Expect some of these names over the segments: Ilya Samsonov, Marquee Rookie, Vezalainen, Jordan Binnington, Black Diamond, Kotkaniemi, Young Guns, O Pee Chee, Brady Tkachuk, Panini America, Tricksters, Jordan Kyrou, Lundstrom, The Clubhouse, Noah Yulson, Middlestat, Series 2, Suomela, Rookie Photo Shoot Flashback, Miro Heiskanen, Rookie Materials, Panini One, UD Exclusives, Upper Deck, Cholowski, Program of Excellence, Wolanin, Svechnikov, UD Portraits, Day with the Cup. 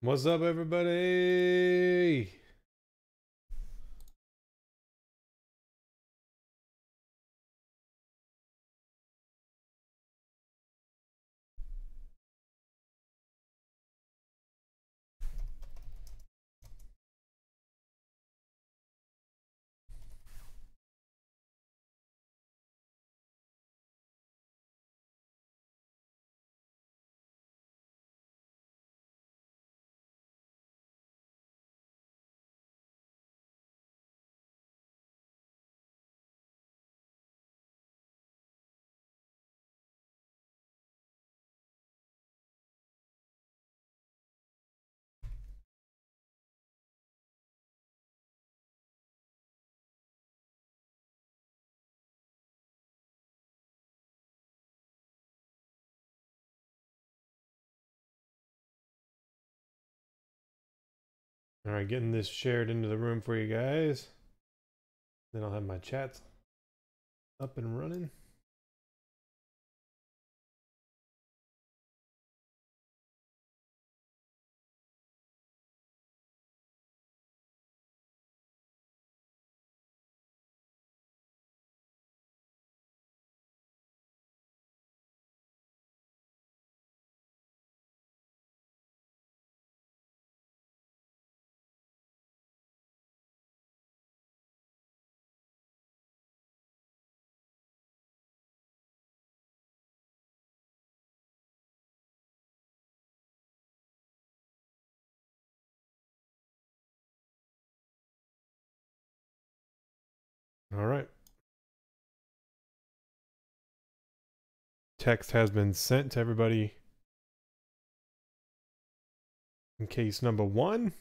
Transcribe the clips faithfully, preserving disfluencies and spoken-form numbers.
What's up, everybody? All right, getting this shared into the room for you guys. Then I'll have my chats up and running. All right. Text has been sent to everybody in case number one.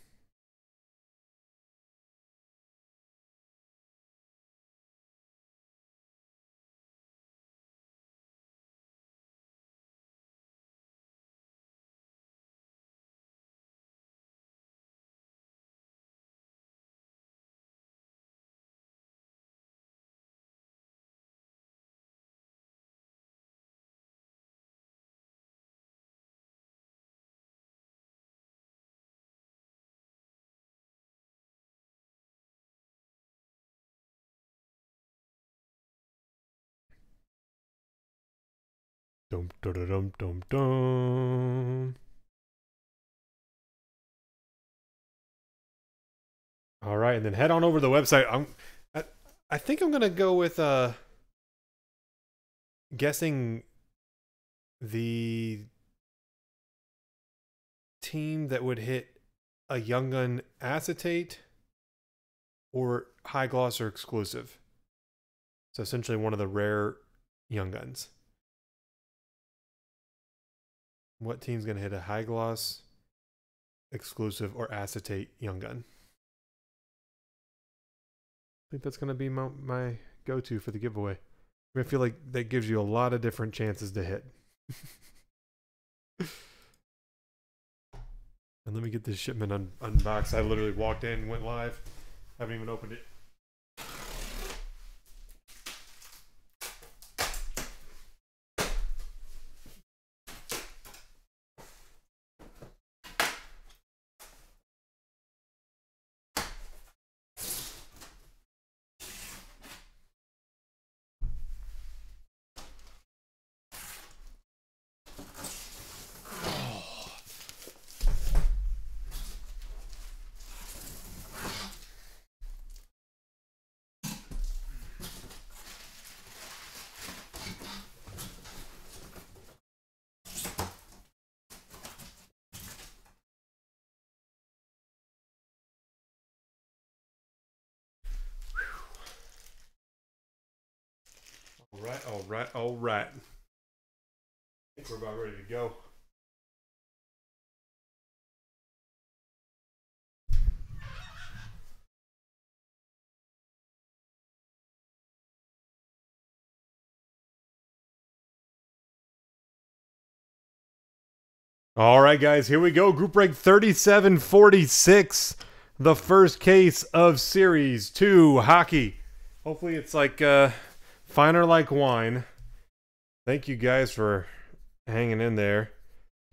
Dum dum dum dum dum. All right, and then head on over to the website. I'm, I, I think I'm gonna go with uh, guessing the team that would hit a Young Gun acetate or high gloss or exclusive. So essentially, one of the rare Young Guns. What team's going to hit a high gloss, exclusive, or acetate Young Gun? I think that's going to be my, my go-to for the giveaway. I feel like that gives you a lot of different chances to hit. And let me get this shipment un unboxed. I literally walked in, went live. I haven't even opened it. All right, all right, all right. I think we're about ready to go. All right, guys, here we go. Group break thirty-seven forty-six. The first case of Series two hockey. Hopefully it's like... Uh, finer like wine. Thank you guys for hanging in there.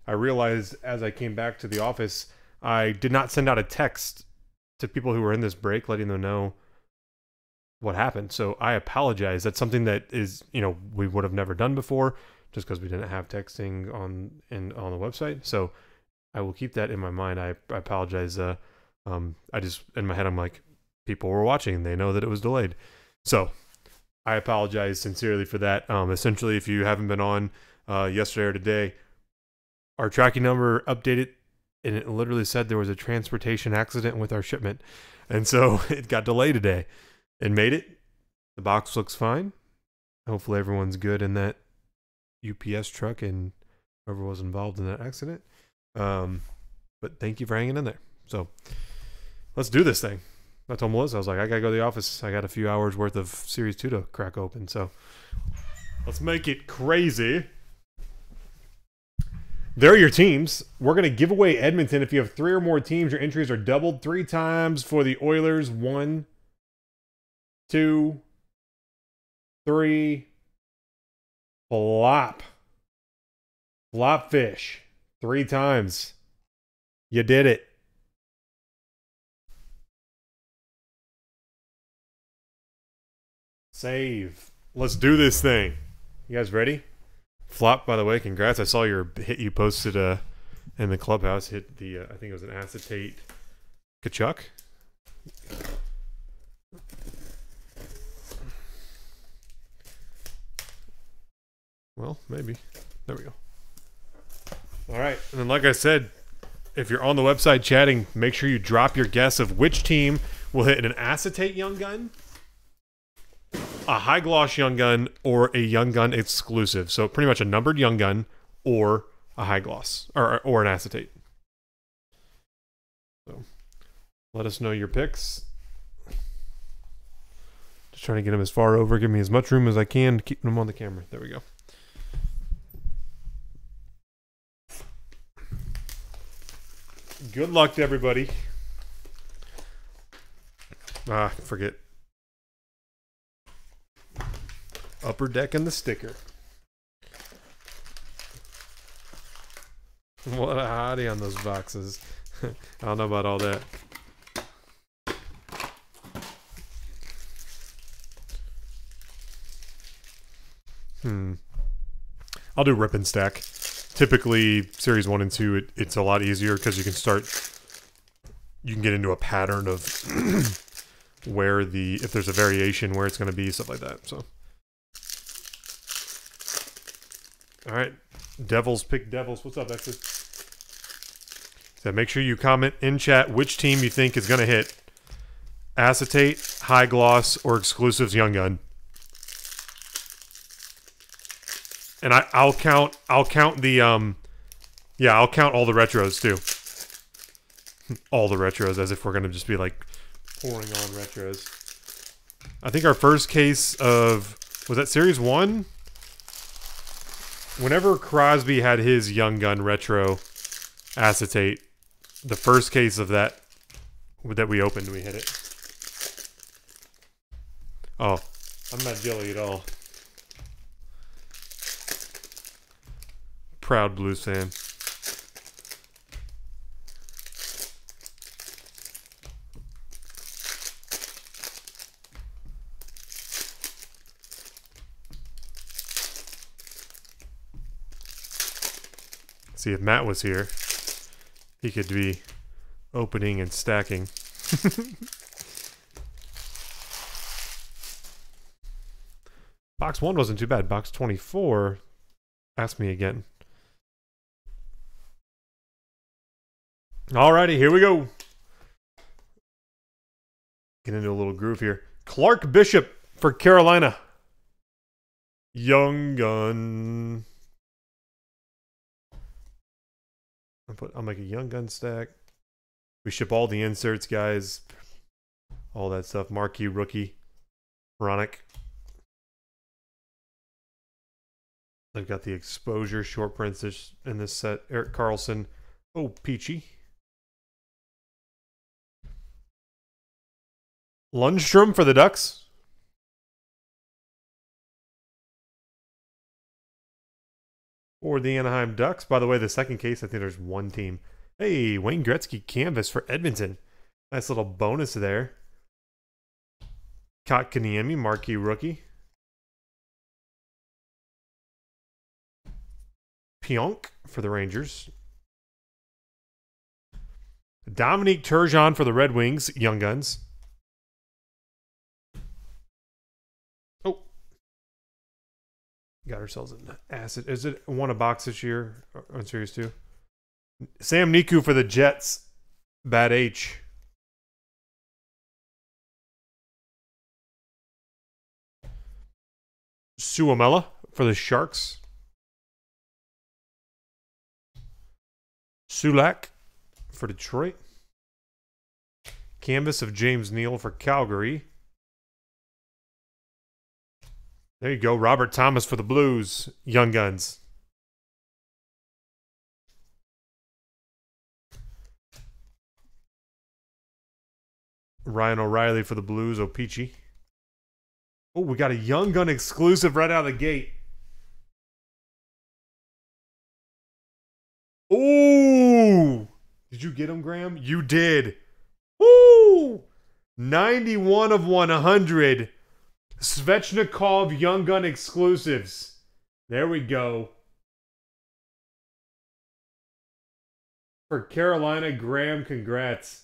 I realized as I came back to the office, I did not send out a text to people who were in this break letting them know what happened. So I apologize. That's something that is, you know, we would have never done before just because we didn't have texting on in on the website. So I will keep that in my mind. I, I apologize. Uh, um, I just, in my head, I'm like, people were watching. They know that it was delayed. So I apologize sincerely for that. Um, essentially, if you haven't been on uh, yesterday or today, our tracking number updated, and it literally said there was a transportation accident with our shipment. And so it got delayed today. It made it. The box looks fine. Hopefully everyone's good in that U P S truck and whoever was involved in that accident. Um, but thank you for hanging in there. So let's do this thing. I told Melissa, I was like, I gotta go to the office. I got a few hours worth of Series two to crack open. So let's make it crazy. There are your teams. We're gonna give away Edmonton. If you have three or more teams, your entries are doubled three times for the Oilers. One, two, three, flop. Flop fish. Three times. You did it. Save. Let's do this thing. You guys ready? Flop, by the way, congrats. I saw your hit you posted uh, in the clubhouse. Hit the, uh, I think it was an acetate Kachuk. Well, maybe. There we go. All right. And then, like I said, if you're on the website chatting, make sure you drop your guess of which team will hit an acetate Young Gun, a high gloss Young Gun, or a Young Gun exclusive. So pretty much a numbered Young Gun or a high gloss or or an acetate. So let us know your picks. Just trying to get them as far over, give me as much room as I can, keeping them on the camera. There we go. Good luck to everybody. Ah, forget. Upper Deck and the sticker. What a hottie on those boxes. I don't know about all that. Hmm. I'll do rip and stack. Typically, series one and two, it, it's a lot easier because you can start, you can get into a pattern of where the, if there's a variation, where it's going to be, stuff like that. So. All right, Devils pick Devils. What's up, Exit? So make sure you comment in chat which team you think is going to hit acetate, high gloss, or exclusives Young Gun. And I, I'll count. I'll count the. Um, yeah, I'll count all the retros too. All the retros, as if we're going to just be like pouring on retros. I think our first case of was that series one. Whenever Crosby had his Young Gun retro acetate, the first case of that that we opened, we hit it. Oh, I'm not jelly at all. Proud Blues fan. See, if Matt was here, he could be opening and stacking. Box one wasn't too bad. Box twenty-four, ask me again. Alrighty, here we go. Get into a little groove here. Clark Bishop for Carolina. Young Gun. I'll, put, I'll make a Young Gun stack. We ship all the inserts, guys. All that stuff. Marquee Rookie. Chronic. They've got the Exposure short prints in this set. Eric Carlson. O Pee Chee. Lundstrom for the Ducks. Or the Anaheim Ducks. By the way, the second case, I think there's one team. Hey, Wayne Gretzky canvas for Edmonton. Nice little bonus there. Kotkaniemi, Marquee Rookie. Pionk for the Rangers. Dominique Turgeon for the Red Wings, Young Guns. Oh. Got ourselves an asset. Is it one a box this year on Series two? Sam Niku for the Jets, Bad H. Suomela for the Sharks. Sulak for Detroit. Canvas of James Neal for Calgary. There you go. Robert Thomas for the Blues. Young Guns. Ryan O'Reilly for the Blues. O Pee Chee. Oh, we got a Young Gun exclusive right out of the gate. Ooh! Did you get him, Graham? You did. Woo! ninety-one of one hundred. Svechnikov Young Gun exclusives. There we go. For Carolina, Graham, congrats.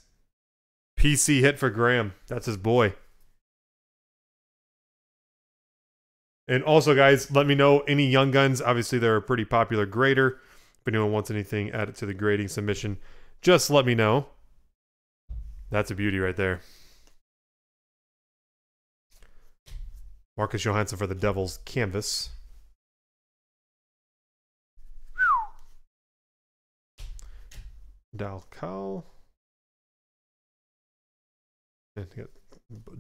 P C hit for Graham. That's his boy. And also, guys, let me know any Young Guns. Obviously, they're a pretty popular grader. If anyone wants anything added to the grading submission, just let me know. That's a beauty right there. Marcus Johansson for the Devils canvas. Dalcal.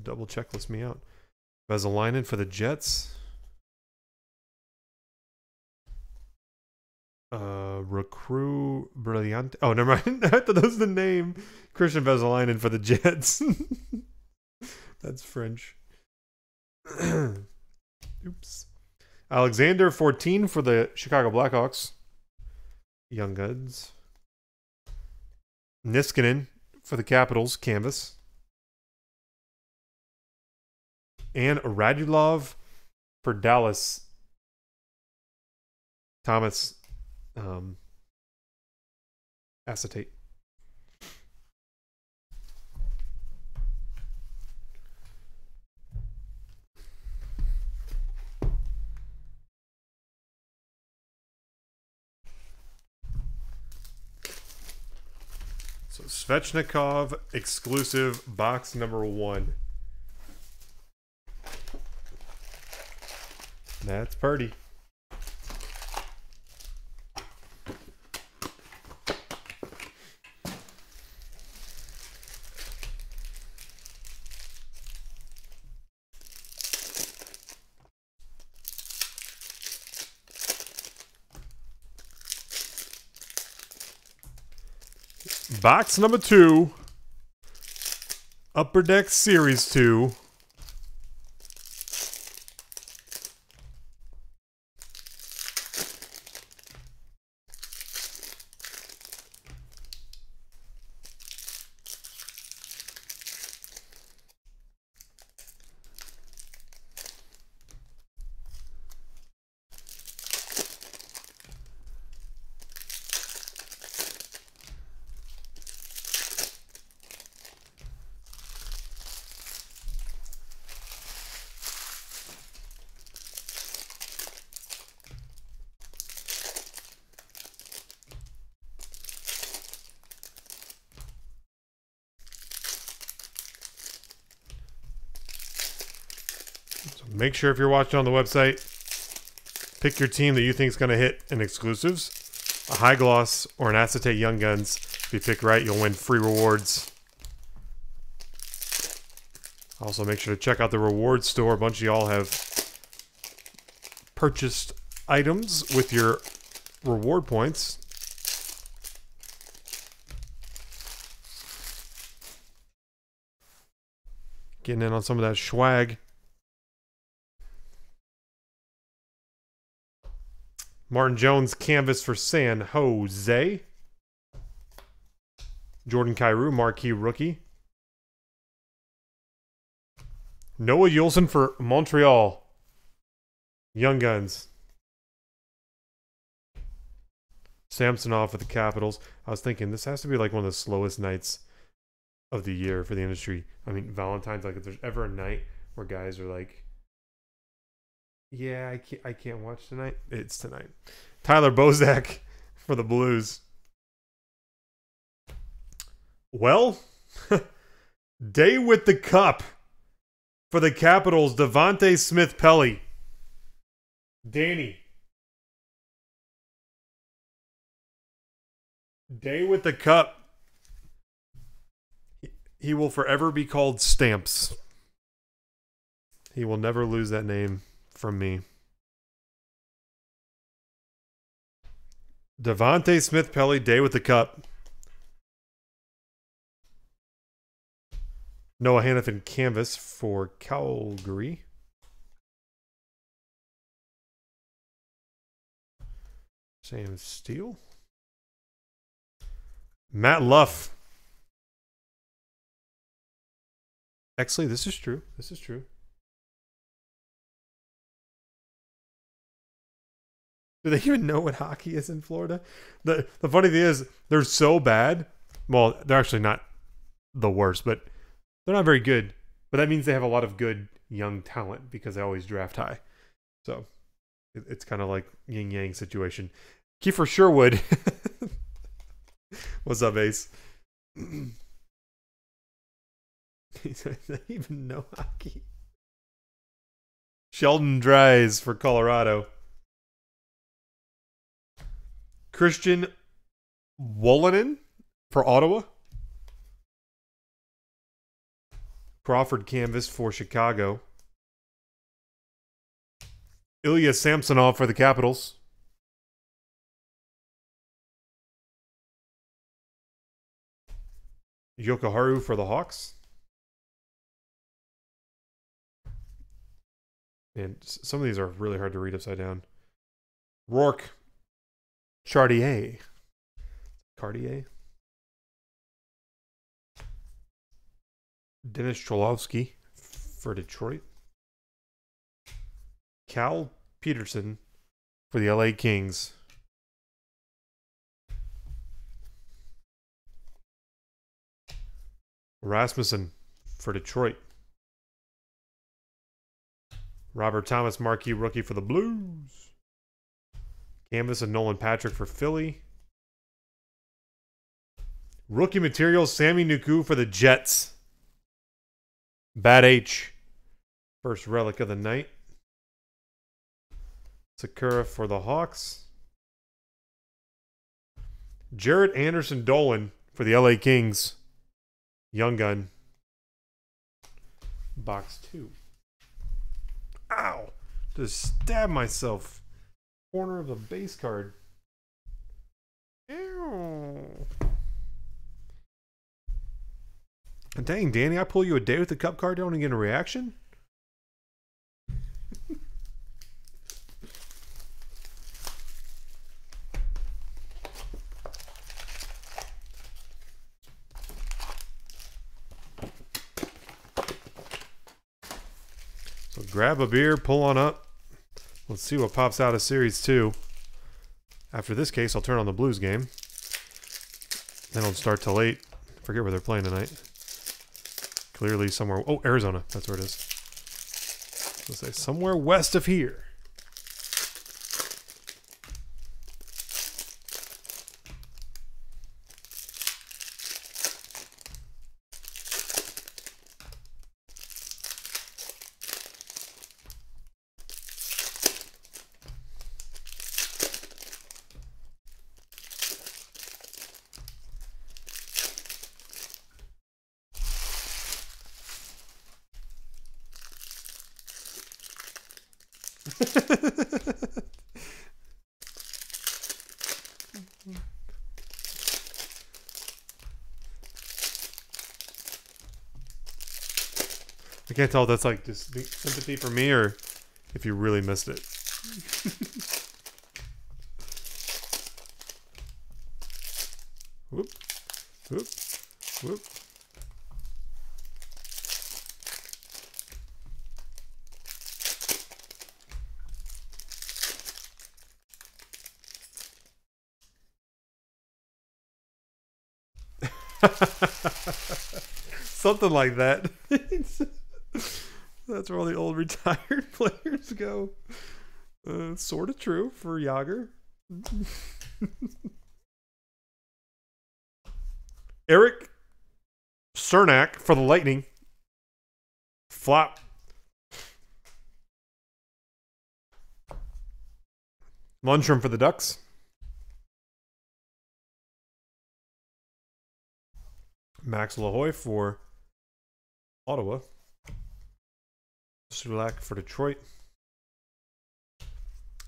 Double checklist me out. Vezalainen for the Jets. Uh, Recru Brilliant. Oh, never mind. I thought that was the name. Christian Vezalainen for the Jets. That's French. Oops. Alexander fourteen for the Chicago Blackhawks. Young Guns. Niskanen for the Capitals. Canvas. And Radulov for Dallas. Thomas. Um, acetate. So Svechnikov exclusive box number one. That's pretty. Box number two, Upper Deck Series two. Make sure if you're watching on the website, pick your team that you think is going to hit in exclusives, a high gloss, or an acetate Young Guns. If you pick right, you'll win free rewards. Also, make sure to check out the rewards store. A bunch of y'all have purchased items with your reward points. Getting in on some of that swag. Martin Jones canvas for San Jose. Jordan Kyrou, Marquee Rookie. Noah Yulson for Montreal. Young Guns. Samsonov for the Capitals. I was thinking, this has to be like one of the slowest nights of the year for the industry. I mean, Valentine's, like if there's ever a night where guys are like, yeah, I can't, I can't watch tonight. It's tonight. Tyler Bozak for the Blues. Well, Day with the Cup for the Capitals, Devontae Smith-Pelly. Danny. Day with the Cup. He will forever be called Stamps. He will never lose that name from me. Devontae Smith-Pelly, Day with the Cup. Noah Hannafin, Canvas for Calgary. Sam Steele. Matt Luff. Actually, this is true. This is true. Do they even know what hockey is in Florida? The the funny thing is, they're so bad. Well, they're actually not the worst, but they're not very good. But that means they have a lot of good young talent because they always draft high. So it, it's kind of like yin-yang situation. Kiefer Sherwood. What's up, Ace? He said, I don't even know hockey. Sheldon Dries for Colorado. Christian Wolinen for Ottawa. Crawford Canvas for Chicago. Ilya Samsonov for the Capitals. Yoko Haru for the Hawks. And some of these are really hard to read upside down. Rourke Chartier. Cartier. Dennis Cholovsky for Detroit. Cal Peterson for the L A Kings. Rasmussen for Detroit. Robert Thomas, Marquee Rookie for the Blues. Canvas and Nolan Patrick for Philly. Rookie Materials, Sammy Nuku for the Jets. Bad H. First relic of the night. Sakura for the Hawks. Jarrett Anderson Dolan for the L A Kings. Young Gun. Box two. Ow! Just stabbed myself. Corner of the base card. Ew. Dang, Danny, I pull you a Day with the Cup card, don't even get a reaction? So grab a beer, pull on up. Let's see what pops out of Series two. After this case, I'll turn on the Blues game. They don't start till eight. Forget where they're playing tonight. Clearly somewhere... Oh, Arizona. That's where it is. Let's say somewhere west of here. I can't tell if that's like just sympathy for me or if you really missed it. Whoop. Whoop. Whoop. Something like that. That's where all the old retired players go. Uh, sort of true for Yager. Eric Cernak for the Lightning. Flop. Lundstrom for the Ducks. Max Lahoy for Ottawa. Sulak for Detroit.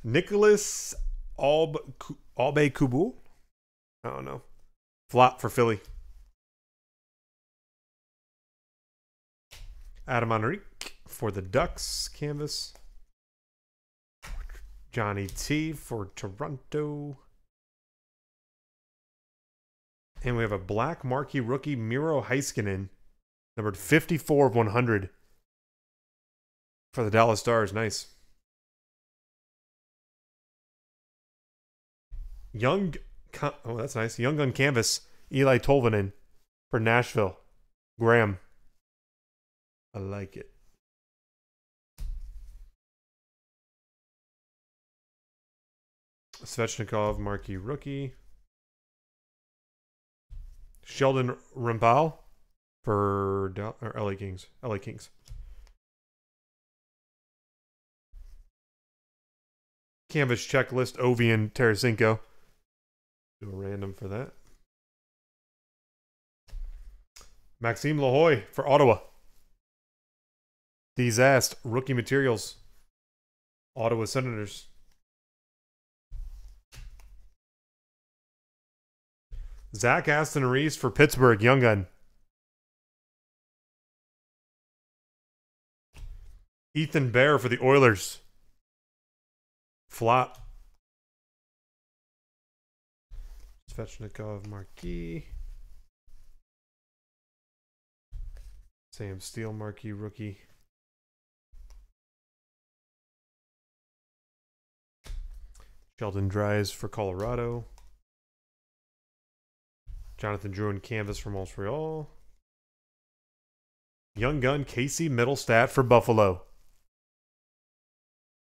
Nicholas Albe Kubul. I don't know. Flop for Philly. Adam Henrique for the Ducks. Canvas. Johnny T for Toronto. And we have a black marquee rookie, Miro Heiskanen, numbered fifty-four of one hundred for the Dallas Stars. Nice. Young, oh, that's nice. Young Gun Canvas, Eli Tolvanen for Nashville. Graham. I like it. Svechnikov, marquee rookie. Sheldon Rampal for L A Kings. L A Kings. Canvas checklist. Ovian Tarasenko. Do a random for that. Maxime Lahoy for Ottawa. Disaster rookie materials. Ottawa Senators. Zach Aston Reese for Pittsburgh, Young Gun. Ethan Bear for the Oilers. Flop. Svechnikov, marquee. Sam Steele, marquee rookie. Sheldon Dries for Colorado. Jonathan Drouin canvas for Montreal. Young Gun Casey Middlestat for Buffalo.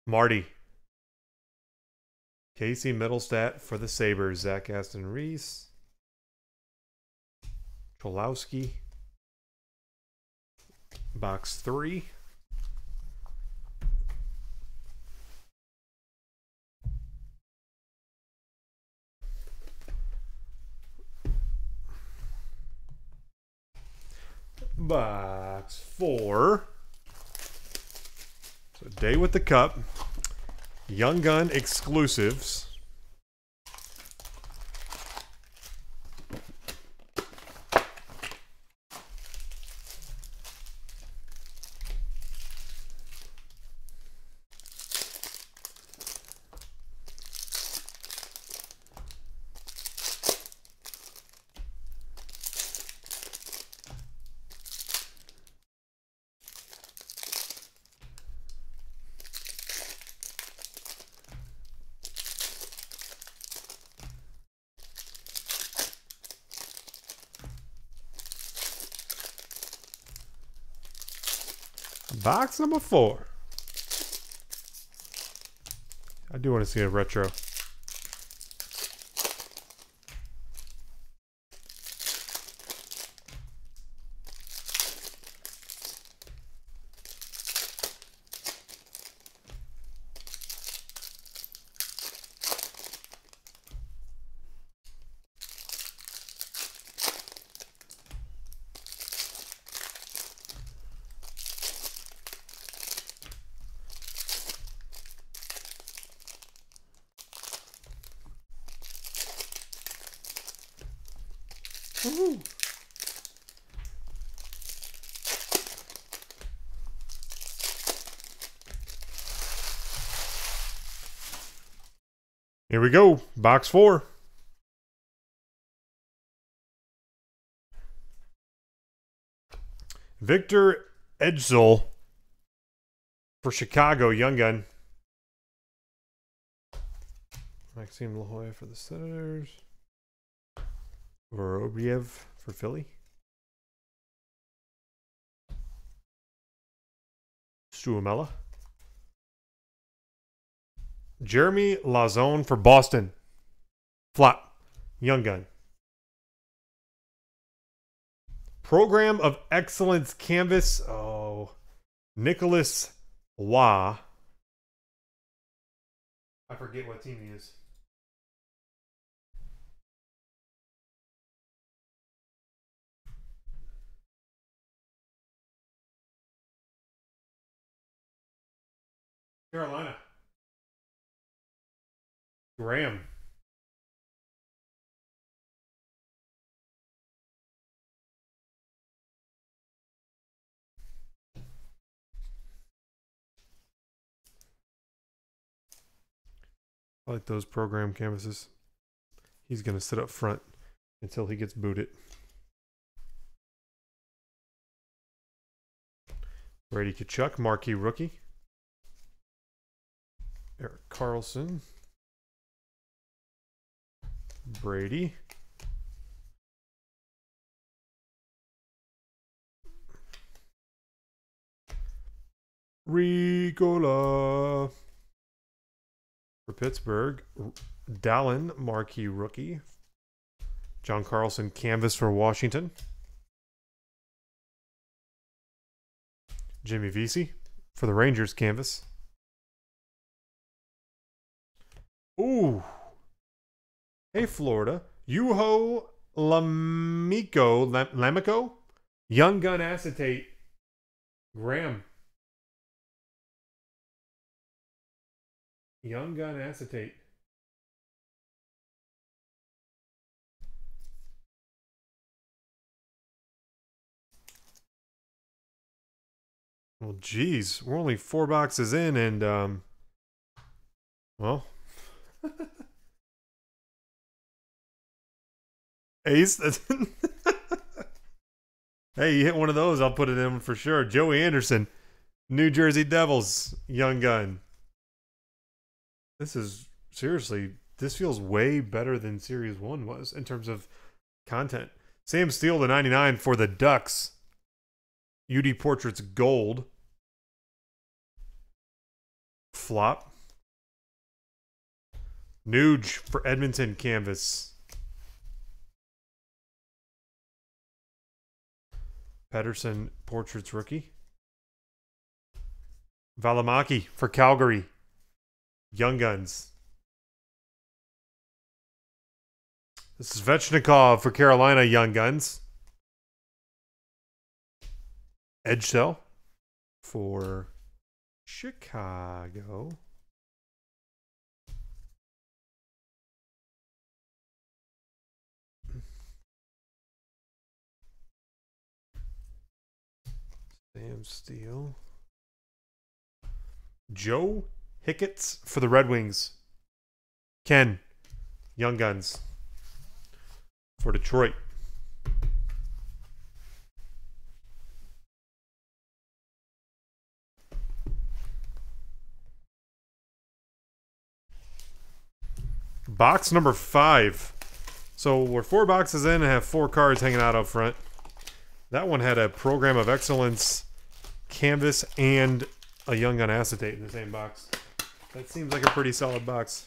Marty. Casey Middlestat for the Sabres. Zach Aston Reese. Cholowski. Box three. Box four. So Day with the Cup. Young Gun Exclusives. Box number four. I do want to see a retro. Woo-hoo. Here we go, box four. Victor Edsel for Chicago, Young Gun. Maxime La Jolla for the Senators. Vorobiev for Philly. Suomela. Jeremy Lazone for Boston. Flop. Young Gun. Program of Excellence Canvas. Oh. Nicholas Wah. I forget what team he is. Carolina. Graham. I like those program canvases. He's going to sit up front until he gets booted. Brady Kachuk, Marquee Rookie. Eric Carlson. Brady. Ricola. For Pittsburgh, Dallin, Marquee Rookie. John Carlson, Canvas for Washington. Jimmy Vesey for the Rangers, Canvas. Ooh. Hey, Florida. Yuho Lamico, Lam Lamico? Young Gun Acetate. Graham. Young Gun Acetate. Well, geez, we're only four boxes in, and um, well, Ace. Hey, you hit one of those, I'll put it in for sure. Joey Anderson, New Jersey Devils, Young Gun. This is, seriously, this feels way better than Series one was in terms of content. Sam Steele to ninety-nine for the Ducks. U D Portraits Gold. Flop. Nuge for Edmonton Canvas. Pedersen Portraits Rookie. Valimaki for Calgary. Young Guns. This is Svechnikov for Carolina, Young Guns. Edgecell for Chicago. Sam Steele. Joe Hicketts for the Red Wings. Ken, Young Guns for Detroit. Box number five. So we're four boxes in and have four cards hanging out up front. That one had a Program of Excellence canvas and a Young Gun Acetate in the same box. That seems like a pretty solid box.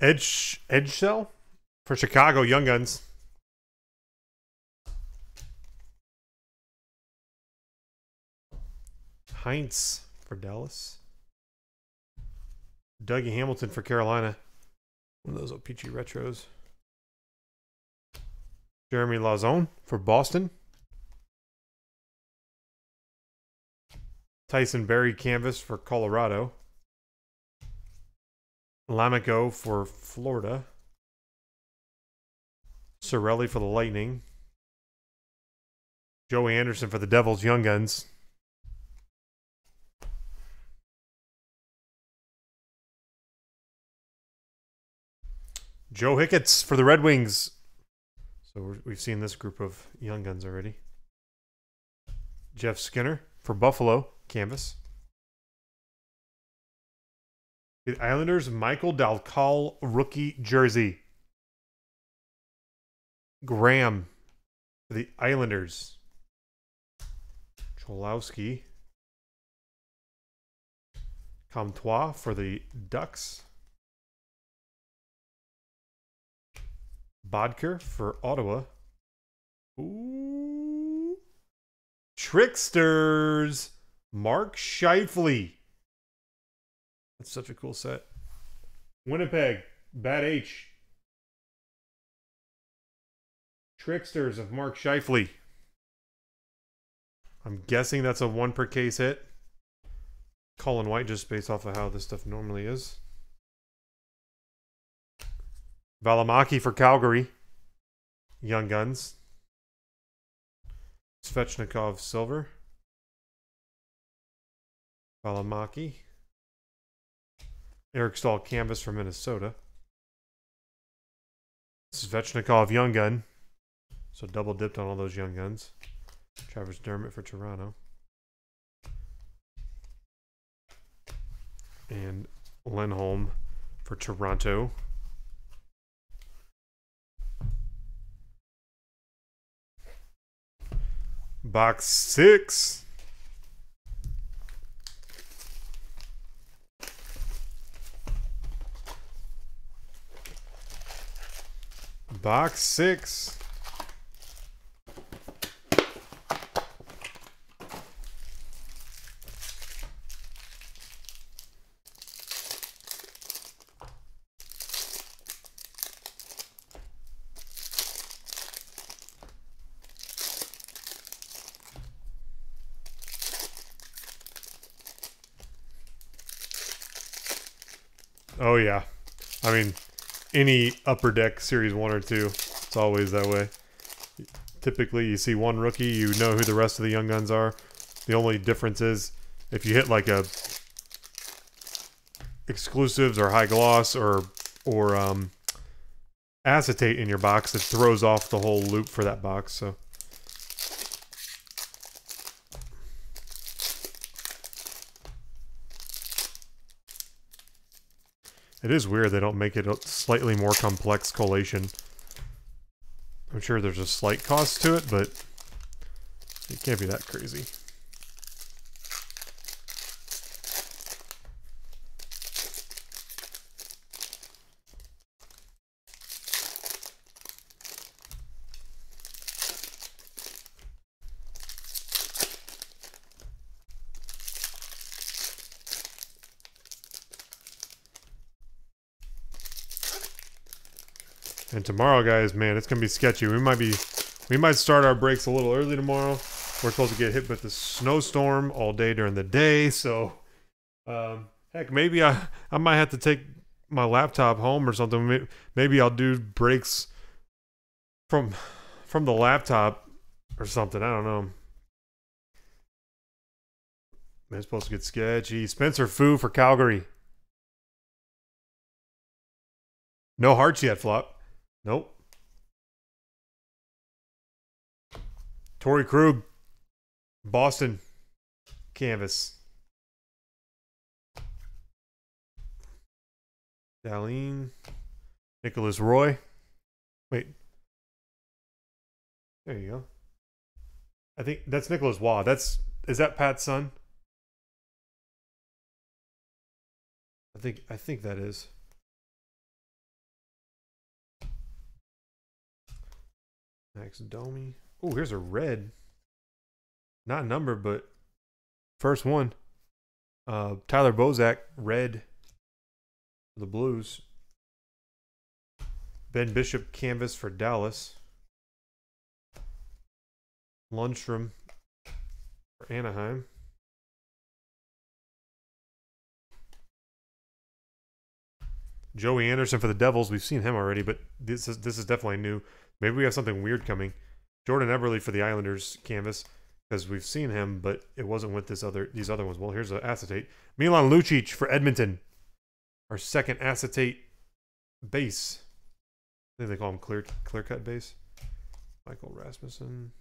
Edge Edge Cell for Chicago Young Guns. Heinz for Dallas. Dougie Hamilton for Carolina. One of those O Pee Chee retros. Jeremy Lauzon for Boston. Tyson Berry canvas for Colorado. Lamico for Florida. Sorelli for the Lightning. Joey Anderson for the Devils Young Guns. Joe Hicketts for the Red Wings. So we're, we've seen this group of Young Guns already. Jeff Skinner for Buffalo canvas. The Islanders, Michael Dalcal rookie jersey. Graham for the Islanders. Cholowski. Comtois for the Ducks. Bodker for Ottawa. Ooh. Tricksters. Mark Scheifele. That's such a cool set. Winnipeg. Bad H. Tricksters of Mark Scheifele. I'm guessing that's a one per case hit. Colin White, just based off of how this stuff normally is. Valimaki for Calgary. Young Guns. Svechnikov silver. Valimaki. Eric Stahl canvas for Minnesota. Svechnikov Young Gun. So double dipped on all those Young Guns. Travis Dermott for Toronto. And Lindholm for Toronto. Box six. Box six. Oh yeah, I mean, any Upper Deck Series one or two, it's always that way. Typically, you see one rookie, you know who the rest of the Young Guns are. The only difference is if you hit like a exclusives or high gloss or or um, acetate in your box, it throws off the whole loop for that box. So. It is weird they don't make it a slightly more complex collation. I'm sure there's a slight cost to it, but it can't be that crazy. And tomorrow, guys, man, it's gonna be sketchy. We might be, we might start our breaks a little early tomorrow. We're supposed to get hit with the snowstorm all day during the day. So, um, heck, maybe I, I might have to take my laptop home or something. Maybe I'll do breaks from, from the laptop or something. I don't know. Man, it's supposed to get sketchy. Spencer Fu for Calgary. No hearts yet, Flop. Nope. Torrey Krug, Boston canvas. Darlene, Nicholas Roy. Wait. There you go. I think that's Nicholas Waugh. That's is that Pat's son? I think I think that is. Max Domi. Oh, here's a red. Not number, but first one. Uh, Tyler Bozak, red. The Blues. Ben Bishop, canvas for Dallas. Lundstrom for Anaheim. Joey Anderson for the Devils. We've seen him already, but this is this is definitely new. Maybe we have something weird coming. Jordan Eberle for the Islanders canvas, because we've seen him, but it wasn't with this other these other ones. Well, here's an acetate. Milan Lucic for Edmonton. Our second acetate base. I think they call him clear clear cut base. Michael Rasmussen.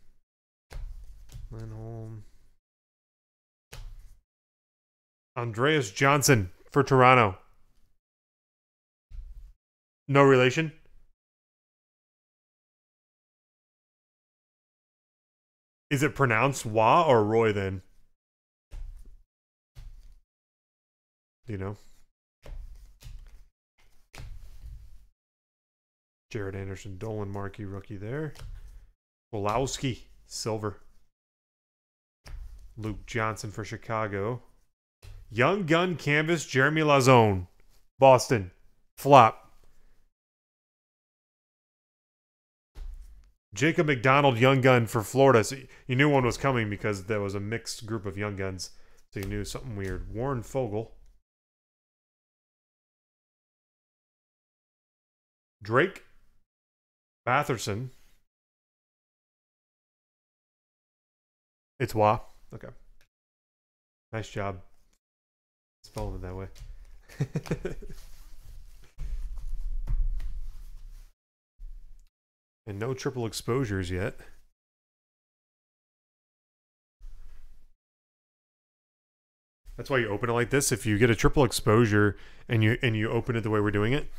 Lindholm. Andreas Johnson for Toronto. No relation. Is it pronounced Wah or Roy then? Do you know? Jared Anderson, Dolan, Marquee Rookie there. Wolowski, silver. Luke Johnson for Chicago. Young Gun canvas, Jeremy Lazone. Boston, flop. Jacob McDonald, Young Gun for Florida. So you knew one was coming because there was a mixed group of Young Guns. So you knew something weird. Warren Fogle. Drake Batherson. It's Wah. Okay. Nice job. Spelling it that way. And no triple exposures yet. That's why you open it like this. If you get a triple exposure and you and you open it the way we're doing it,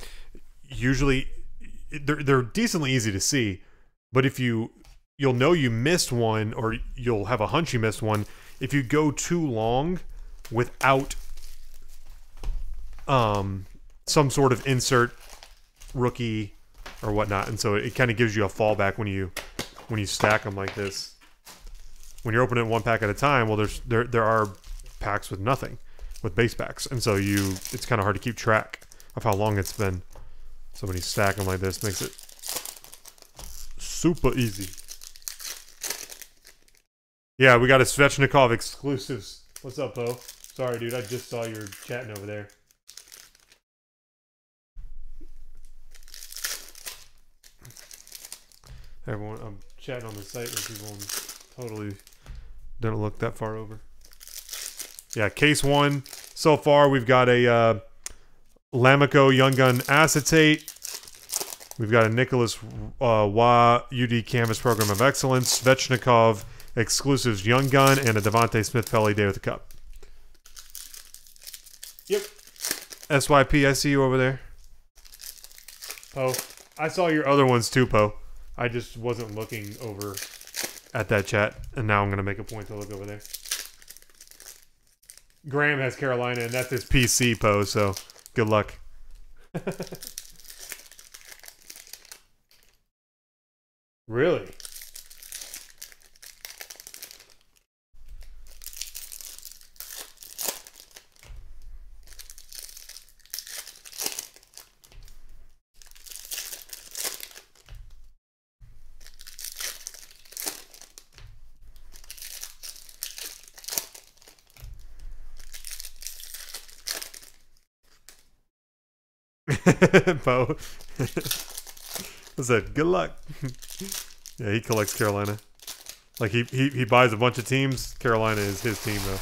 usually they're they're decently easy to see. But if you you'll know you missed one, or you'll have a hunch you missed one if you go too long without um some sort of insert rookie or whatnot, and so it kind of gives you a fallback when you when you stack them like this. When you're opening one pack at a time, well, there's there there are packs with nothing, with base packs, and so you it's kind of hard to keep track of how long it's been. So when you stack them like this, makes it super easy. Yeah, we got a Svechnikov exclusives. What's up, Bo? Sorry, dude, I just saw you're chatting over there. Everyone, I'm chatting on the site with people and totally didn't look that far over. Yeah, case one. So far, we've got a uh, Lamico Young Gun acetate. We've got a Nicholas uh, Wah U D Canvas Program of Excellence, Svechnikov Exclusives Young Gun, and a Devontae Smith-Pelly Day with the Cup. Yep. S Y P, I see you over there. Poe. I saw your other ones too, Poe. I just wasn't looking over at that chat, and now I'm going to make a point to look over there. Graham has Carolina, and that's his P C, Poe, so good luck. Really? Poe. I said, good luck. Yeah, he collects Carolina. Like, he, he, he buys a bunch of teams. Carolina is his team, though.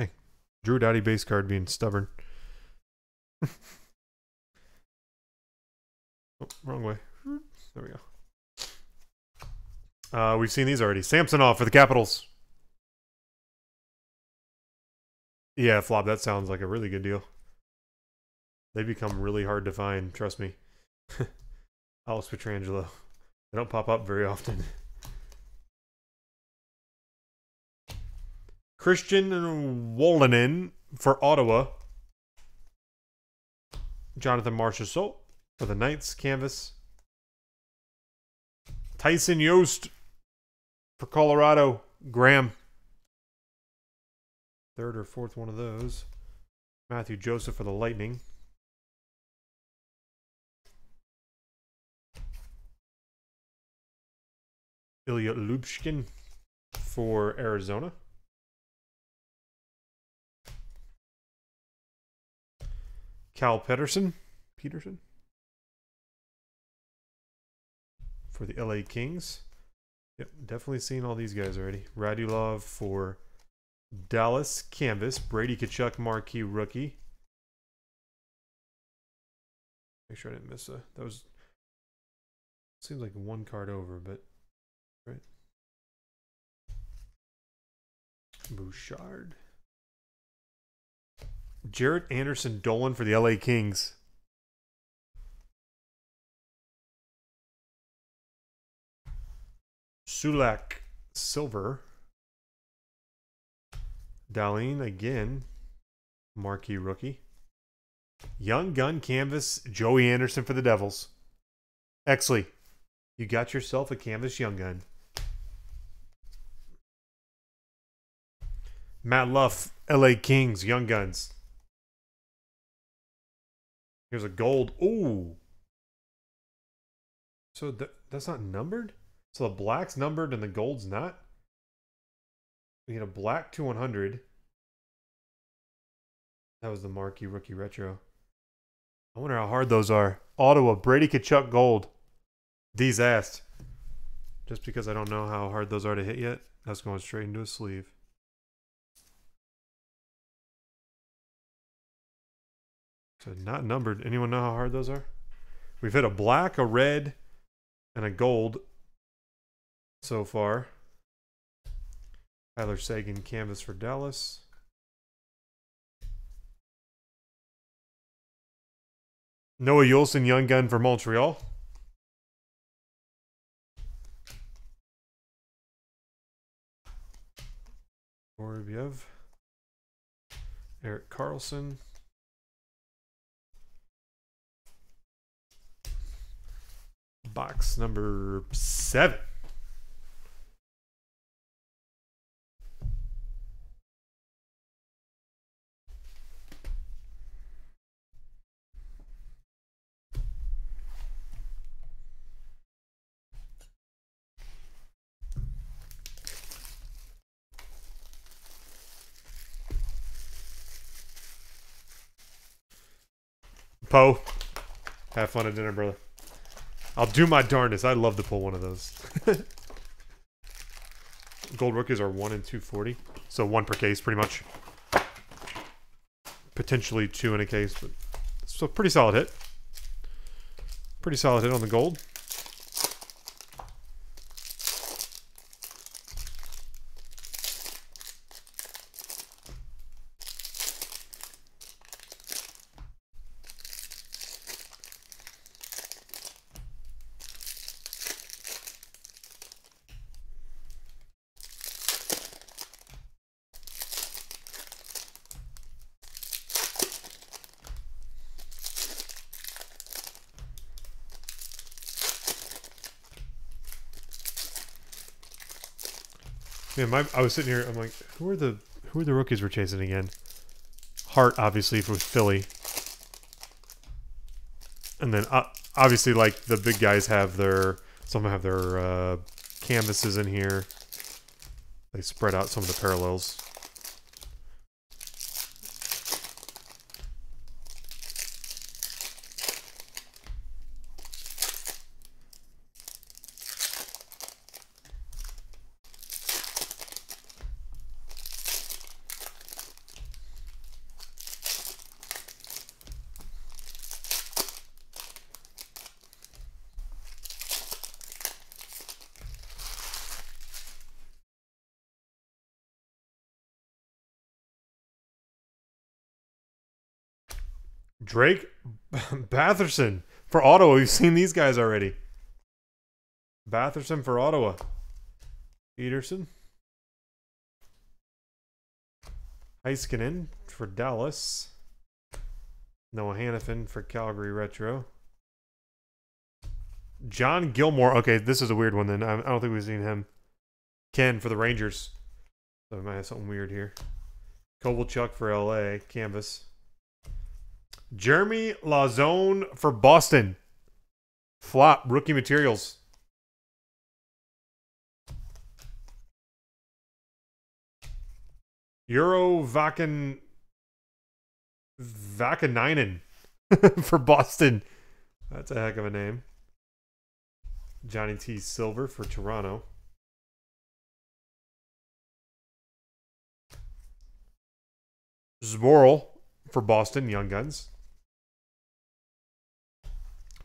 Dang. Drew Doughty base card being stubborn. Oh, wrong way. There we go. Uh, we've seen these already. Samsonov for the Capitals. Yeah, Flop, that sounds like a really good deal. They become really hard to find, trust me. Alex Petrangelo. They don't pop up very often. Christian Wolanin for Ottawa. Jonathan Marchessault for the Knights canvas. Tyson Yost for Colorado. Graham. Third or fourth one of those. Matthew Joseph for the Lightning. Ilya Lubshkin for Arizona. Cal Peterson, Peterson for the L A Kings. Yep, definitely seen all these guys already. Radulov for Dallas canvas. Brady Kachuk, Marquee Rookie. Make sure I didn't miss a... That was... Seems like one card over, but... Right. Bouchard. Jarrett Anderson Dolan for the L A Kings. Sulak Silver. Darlene again. Marquee Rookie. Young Gun Canvas. Joey Anderson for the Devils. Exley, you got yourself a Canvas Young Gun. Matt Luff, L A Kings, Young Guns. Here's a gold. Ooh. So th that's not numbered? So the black's numbered and the gold's not? We get a black to one hundred. That was the Marquee Rookie Retro. I wonder how hard those are. Ottawa, Brady Kachuk gold. These asked. Just because I don't know how hard those are to hit yet, that's going straight into a sleeve. So not numbered. Anyone know how hard those are? We've hit a black, a red, and a gold so far. Tyler Seguin canvas for Dallas. Noah Yulson Young Gun for Montreal. Vorobiev. Eric Carlson. Box number seven. Poe, have fun at dinner, brother. I'll do my darndest. I'd love to pull one of those. Gold rookies are one in two forty. So one per case, pretty much. Potentially two in a case, but it's a pretty solid hit. Pretty solid hit on the gold. Yeah, my, I was sitting here. I'm like, who are the who are the rookies we're chasing again? Hart, obviously, for Philly, and then uh, obviously, like the big guys have their some have their uh, canvases in here. They spread out some of the parallels. Drake Batherson for Ottawa. We've seen these guys already. Batherson for Ottawa. Peterson. Heiskanen for Dallas. Noah Hannafin for Calgary Retro. John Gilmore. Okay, this is a weird one then. I don't think we've seen him. Ken for the Rangers. So we might have something weird here. Kovalchuk for L A. Canvas. Jeremy Lazone for Boston. Flop. Rookie Materials. Euro Vakin... Vakanainen for Boston. That's a heck of a name. Johnny T. Silver for Toronto. Zboril for Boston, Young Guns.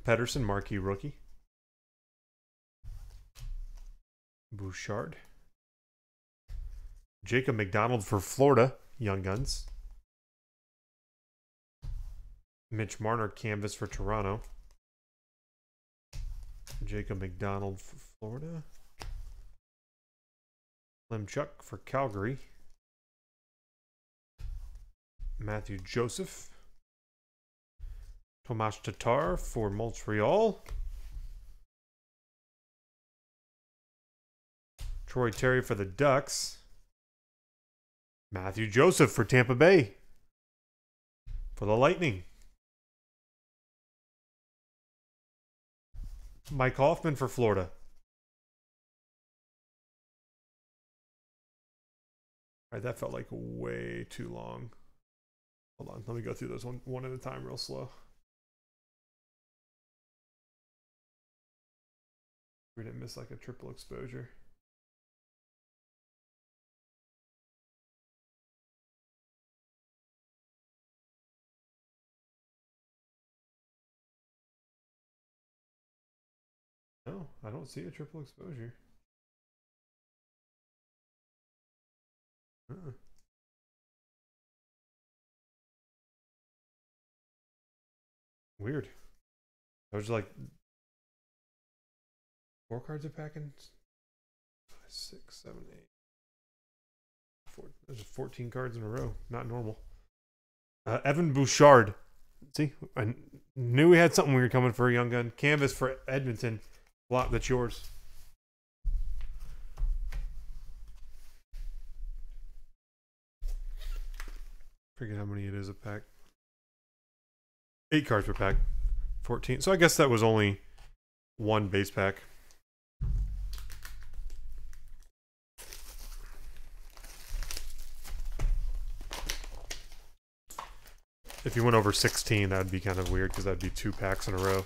Pedersen, Marquee Rookie. Bouchard. Jacob McDonald for Florida, Young Guns. Mitch Marner, Canvas for Toronto. Jacob McDonald for Florida. Klemchuk for Calgary. Matthew Joseph. Tomas Tatar for Montreal. Troy Terry for the Ducks. Matthew Joseph for Tampa Bay. For the Lightning. Mike Hoffman for Florida. All right, that felt like way too long. Hold on, let me go through those one, one at a time real slow. We didn't miss like a triple exposure. No, I don't see a triple exposure. Uh-uh. Weird. I was like, four cards are packing. Five, six, seven, eight. Four, there's fourteen cards in a row. Not normal. Uh, Evan Bouchard. See, I knew we had something weird coming for a Young Gun. Canvas for Edmonton. Block, that's yours. Forget how many it is a pack. Eight cards per pack. fourteen. So I guess that was only one base pack. If you went over sixteen, that would be kind of weird because that would be two packs in a row.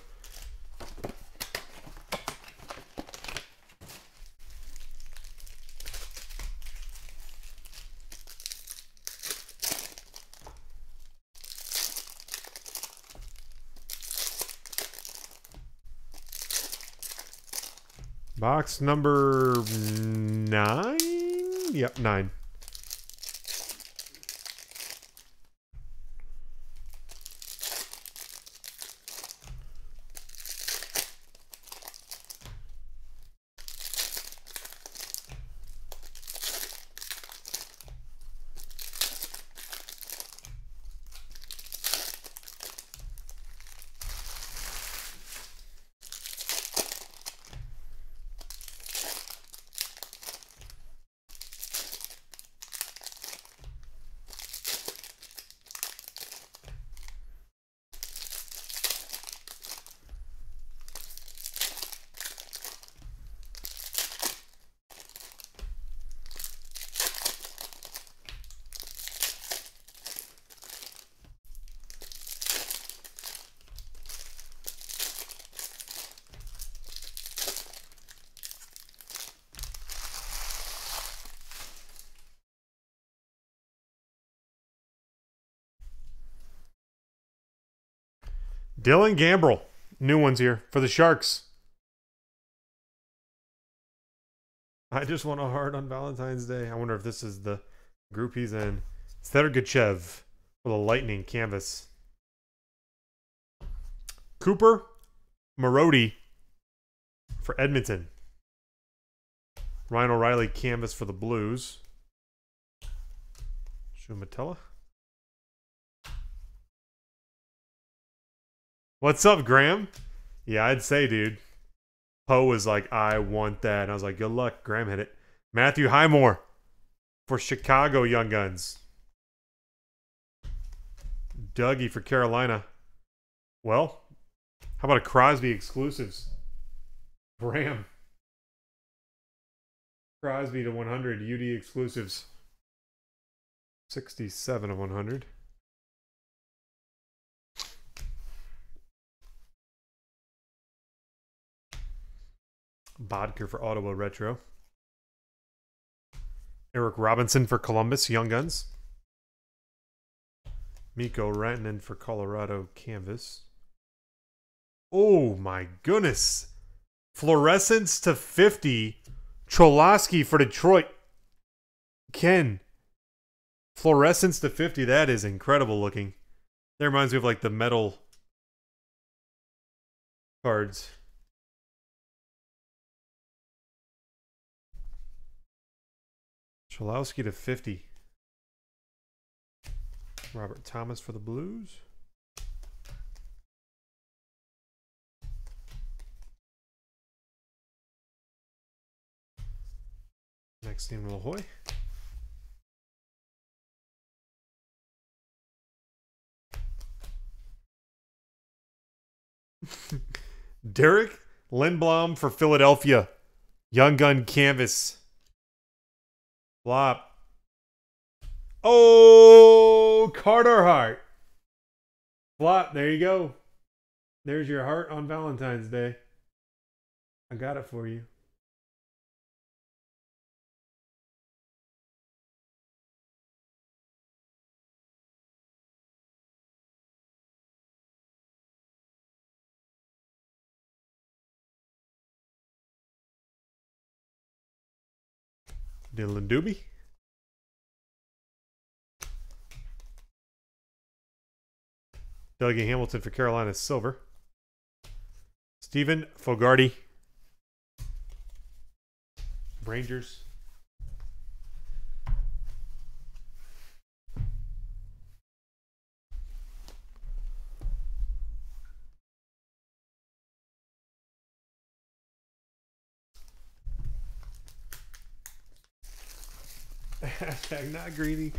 Box number nine? Yep, nine. Dylan Gambrell. New ones here for the Sharks. I just want a heart on Valentine's Day. I wonder if this is the group he's in. Sergachev for the Lightning Canvas. Cooper Marody for Edmonton. Ryan O'Reilly Canvas for the Blues. Shumatella. What's up, Graham? Yeah, I'd say, dude. Poe was like, I want that. And I was like, good luck. Graham hit it. Matthew Highmore for Chicago Young Guns. Dougie for Carolina. Well, how about a Crosby Exclusives? Graham. Crosby to one hundred. U D Exclusives. sixty-seven of one hundred. Bodker for Ottawa Retro. Eric Robinson for Columbus Young Guns. Mikko Rantanen for Colorado Canvas. Oh my goodness. Fluorescence to fifty. Trolowski for Detroit. Ken. Fluorescence to fifty. That is incredible looking. That reminds me of like the metal cards. Cholowski to fifty. Robert Thomas for the Blues. Maxime Lahoy. Derek Lindblom for Philadelphia. Young Gun Canvas. Flop. Oh, Carter Hart. Flop. There you go. There's your heart on Valentine's Day. I got it for you. Dylan Doobie. Dougie Hamilton for Carolina Silver. Stephen Fogarty. Rangers. Hashtag not greedy.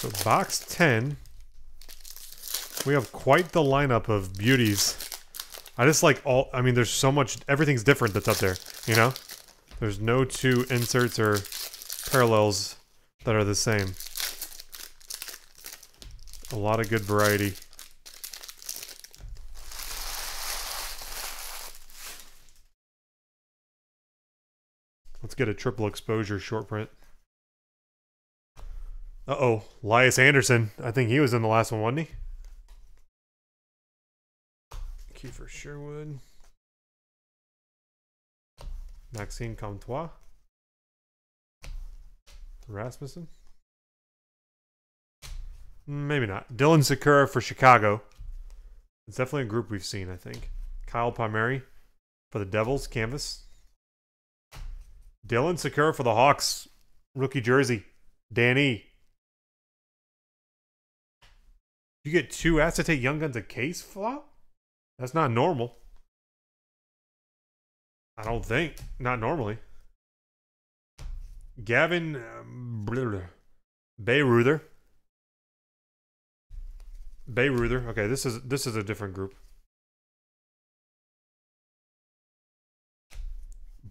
So box ten, we have quite the lineup of beauties. I just like all, I mean, there's so much, everything's different that's up there, you know? There's no two inserts or parallels that are the same. A lot of good variety. Let's get a triple exposure short print. Uh-oh, Elias Anderson. I think he was in the last one, wasn't he? Kiefer Sherwood. Maxime Comtois. Rasmussen. Maybe not. Dylan Sakura for Chicago. It's definitely a group we've seen, I think. Kyle Palmieri for the Devils, canvas. Dylan Sakura for the Hawks, rookie jersey. Danny. You get two acetate Young Guns a case flop? That's not normal. I don't think. Not normally. Gavin uh, Bayreuther. Bayreuther. Okay, this is this is a different group.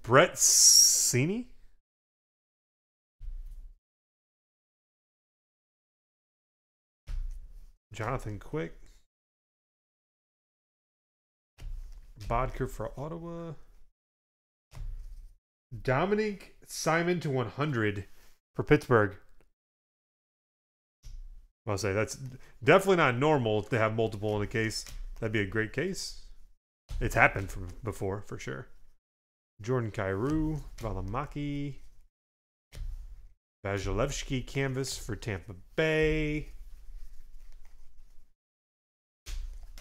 Brett Sini? Jonathan Quick. Bodker for Ottawa. Dominic Simon to one hundred for Pittsburgh. I'll say that's definitely not normal to have multiple in a case. That'd be a great case. It's happened from before for sure. Jordan Kyrou, Valimaki, Vasilevsky canvas for Tampa Bay.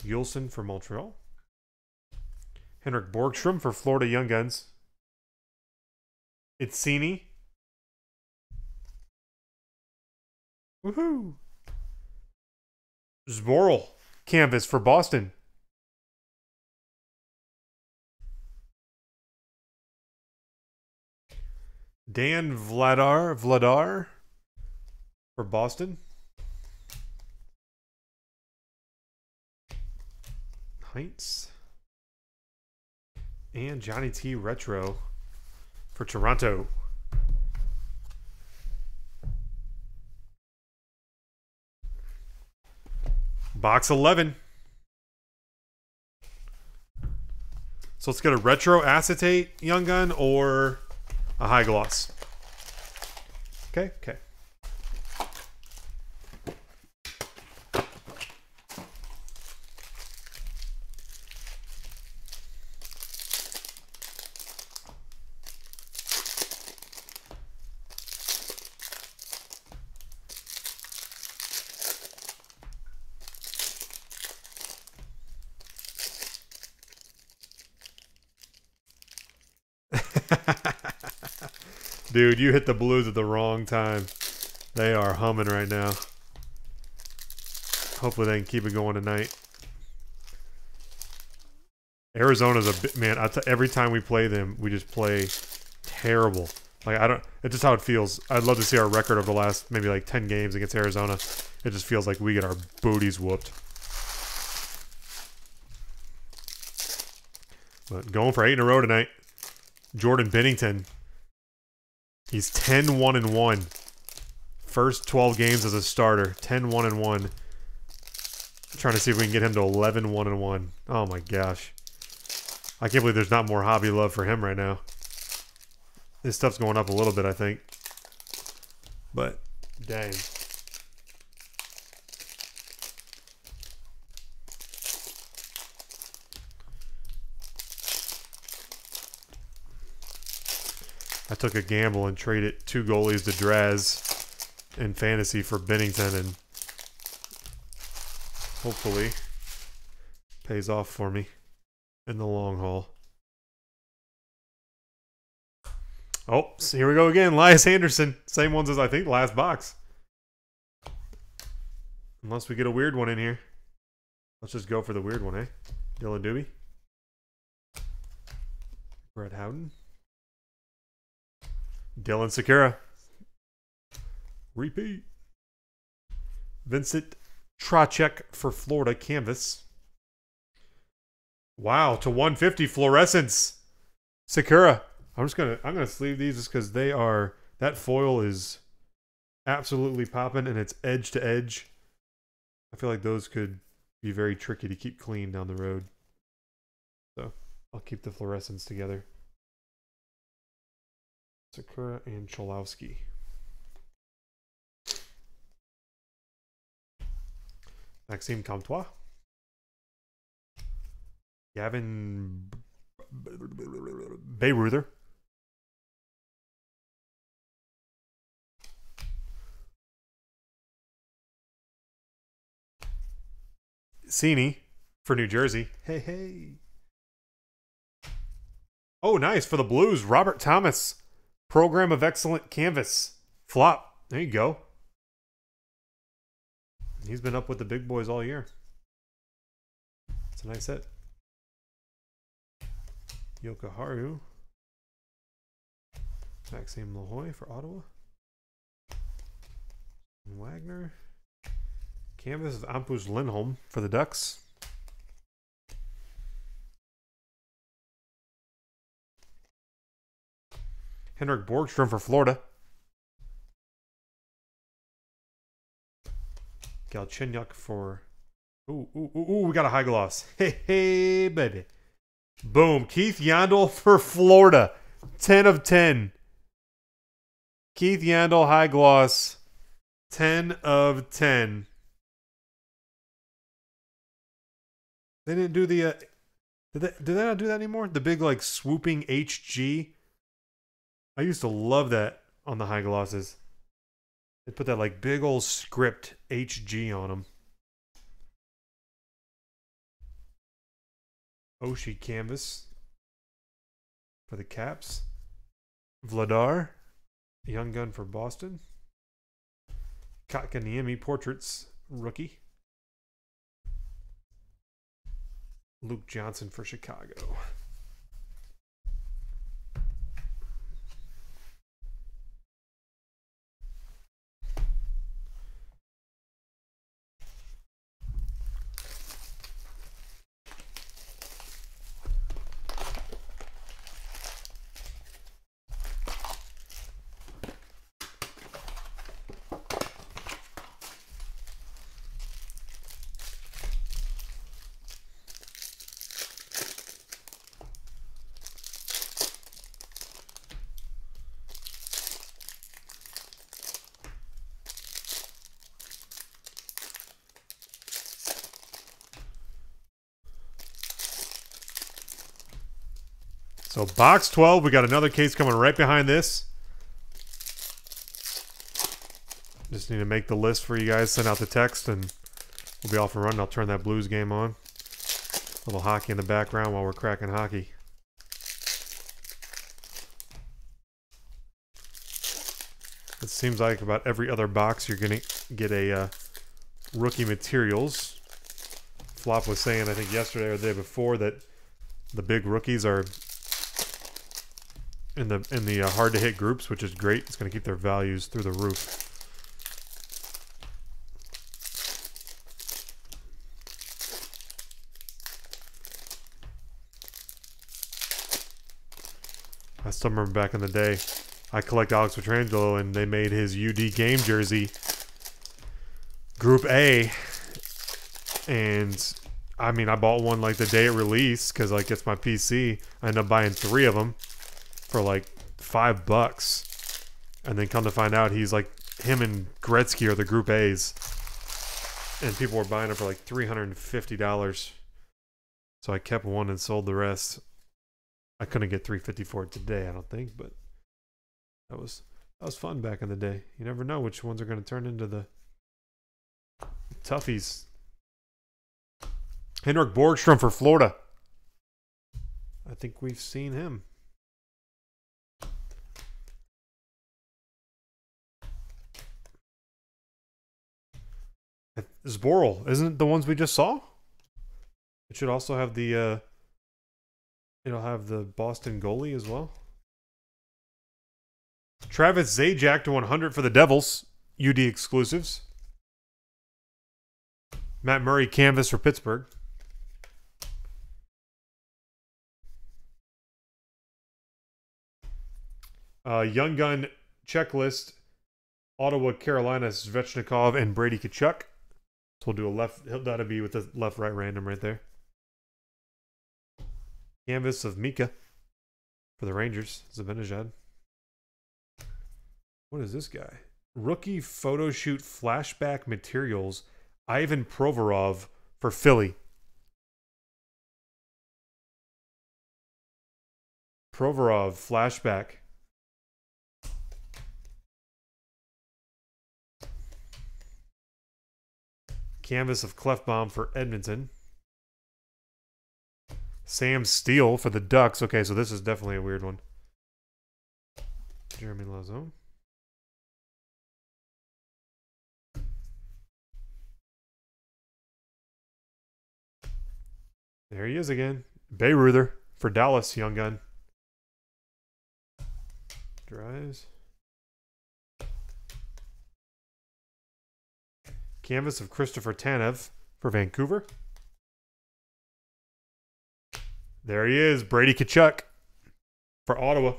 Yulson for Montreal. Henrik Borgstrom for Florida Young Guns. It's Sini. Woohoo! Zboril canvas for Boston. Dan Vladar Vladar for Boston. Heinz. And Johnny T. Retro for Toronto. Box eleven. So let's get a retro acetate Young Gun or a high gloss. Okay, okay. Dude, you hit the blues at the wrong time. They are humming right now. Hopefully they can keep it going tonight. Arizona's a bit, man. I t every time we play them, we just play terrible. Like I don't. It's just how it feels. I'd love to see our record over the last maybe like ten games against Arizona. It just feels like we get our booties whooped. But going for eight in a row tonight. Jordan Binnington. He's ten one and one. First twelve games as a starter. ten one and one. Trying to see if we can get him to eleven one and one. Oh my gosh. I can't believe there's not more hobby love for him right now. This stuff's going up a little bit, I think. But, dang. I took a gamble and traded two goalies to Draz in fantasy for Binnington, and hopefully pays off for me in the long haul. Oh, so here we go again. Elias Anderson. Same ones as I think last box. Unless we get a weird one in here. Let's just go for the weird one, eh? Dylan Dubé. Brett Howden. Dylan Sakura. Repeat. Vincent Trocek for Florida canvas. Wow, to one fifty fluorescence. Sakura. I'm just gonna I'm gonna sleeve these just because they are, that foil is absolutely popping and it's edge to edge. I feel like those could be very tricky to keep clean down the road. So I'll keep the fluorescence together. Sakura and Cholowski. Maxime Comtois. Gavin Bayreuther. Sini for New Jersey. Hey, hey. Oh, nice. For the Blues, Robert Thomas. Program of Excellent canvas. Flop. There you go. He's been up with the big boys all year. It's a nice hit. Yokoharu. Maxime Lahoy for Ottawa. Wagner. Canvas of Hampus Lindholm for the Ducks. Henrik Borgstrom for Florida. Galchenyuk for... Ooh, ooh, ooh, ooh, we got a high gloss. Hey, hey, baby. Boom. Keith Yandel for Florida. ten of ten. Keith Yandel, high gloss. ten of ten. They didn't do the... Uh, did, they, did they not do that anymore? The big, like, swooping H G. I used to love that on the high glosses. They put that, like, big old script H G on them. Oshie canvas for the Caps. Vladar. Young Gun for Boston. Kotkaniemi Portraits. Rookie. Luke Johnson for Chicago. So box twelve, we got another case coming right behind this. Just need to make the list for you guys, send out the text, and we'll be off and running. I'll turn that Blues game on. A little hockey in the background while we're cracking hockey. It seems like about every other box you're going to get a uh, Rookie Materials. Flop was saying, I think yesterday or the day before, that the big rookies are... in the in the uh, hard to hit groups, which is great. It's going to keep their values through the roof. I still remember back in the day, I collect Alex Pietrangelo, and they made his U D game jersey Group A, and I mean, I bought one like the day it released because like it's my P C. I ended up buying three of them for like five bucks, and then come to find out he's like, him and Gretzky are the Group A's, and people were buying it for like three hundred fifty dollars. So I kept one and sold the rest. I couldn't get three hundred fifty dollars for it today, I don't think, but that was that was fun back in the day. You never know which ones are going to turn into the toughies. Henrik Borgstrom for Florida. I think we've seen him. Zboril, isn't it the ones we just saw? It should also have the uh, it'll have the Boston goalie as well. Travis Zajac to one hundred for the Devils. U D Exclusives. Matt Murray canvas for Pittsburgh. Uh, Young Gun checklist. Ottawa, Carolina, Svechnikov, and Brady Tkachuk. So we'll do a left, that'll be with the left, right, random right there. Canvas of Mika for the Rangers, Zibanejad. What is this guy? Rookie Photo Shoot Flashback Materials, Ivan Provorov for Philly. Provorov, Flashback. Canvas of Clefbaum for Edmonton. Sam Steele for the Ducks. Okay, so this is definitely a weird one. Jeremy Lauzon. There he is again. Bayreuther for Dallas, Young Gun. drives. Canvas of Christopher Tanev for Vancouver. There he is, Brady Tkachuk for Ottawa.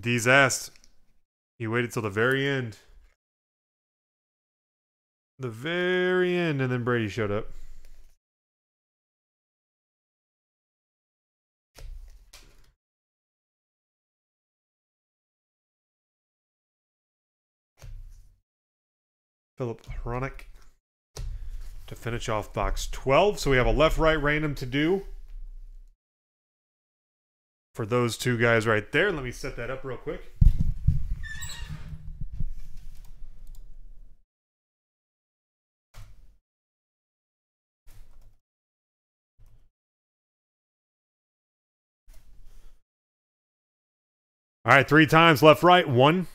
Deez asked. He waited till the very end. The very end, and then Brady showed up. Philip Hronik to finish off box twelve. So we have a left-right random to do for those two guys right there. Let me set that up real quick. All right, three times left-right. One,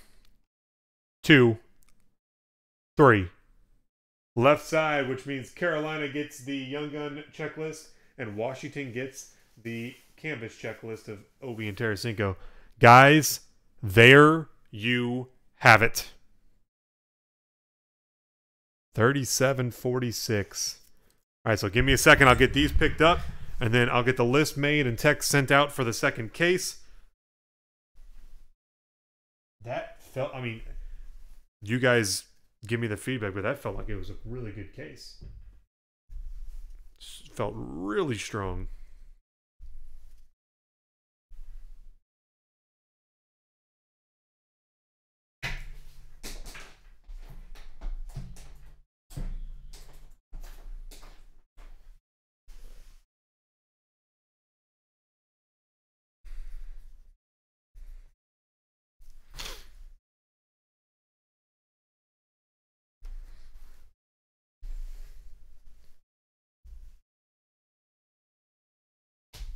two, three. Left side, which means Carolina gets the Young Gun checklist and Washington gets the canvas checklist of Obi and Tarasenko. Guys, there you have it. thirty-seven forty-six. All right, so give me a second. I'll get these picked up, and then I'll get the list made and text sent out for the second case. That felt, I mean, you guys... give me the feedback, but that felt like it was a really good case. It felt really strong.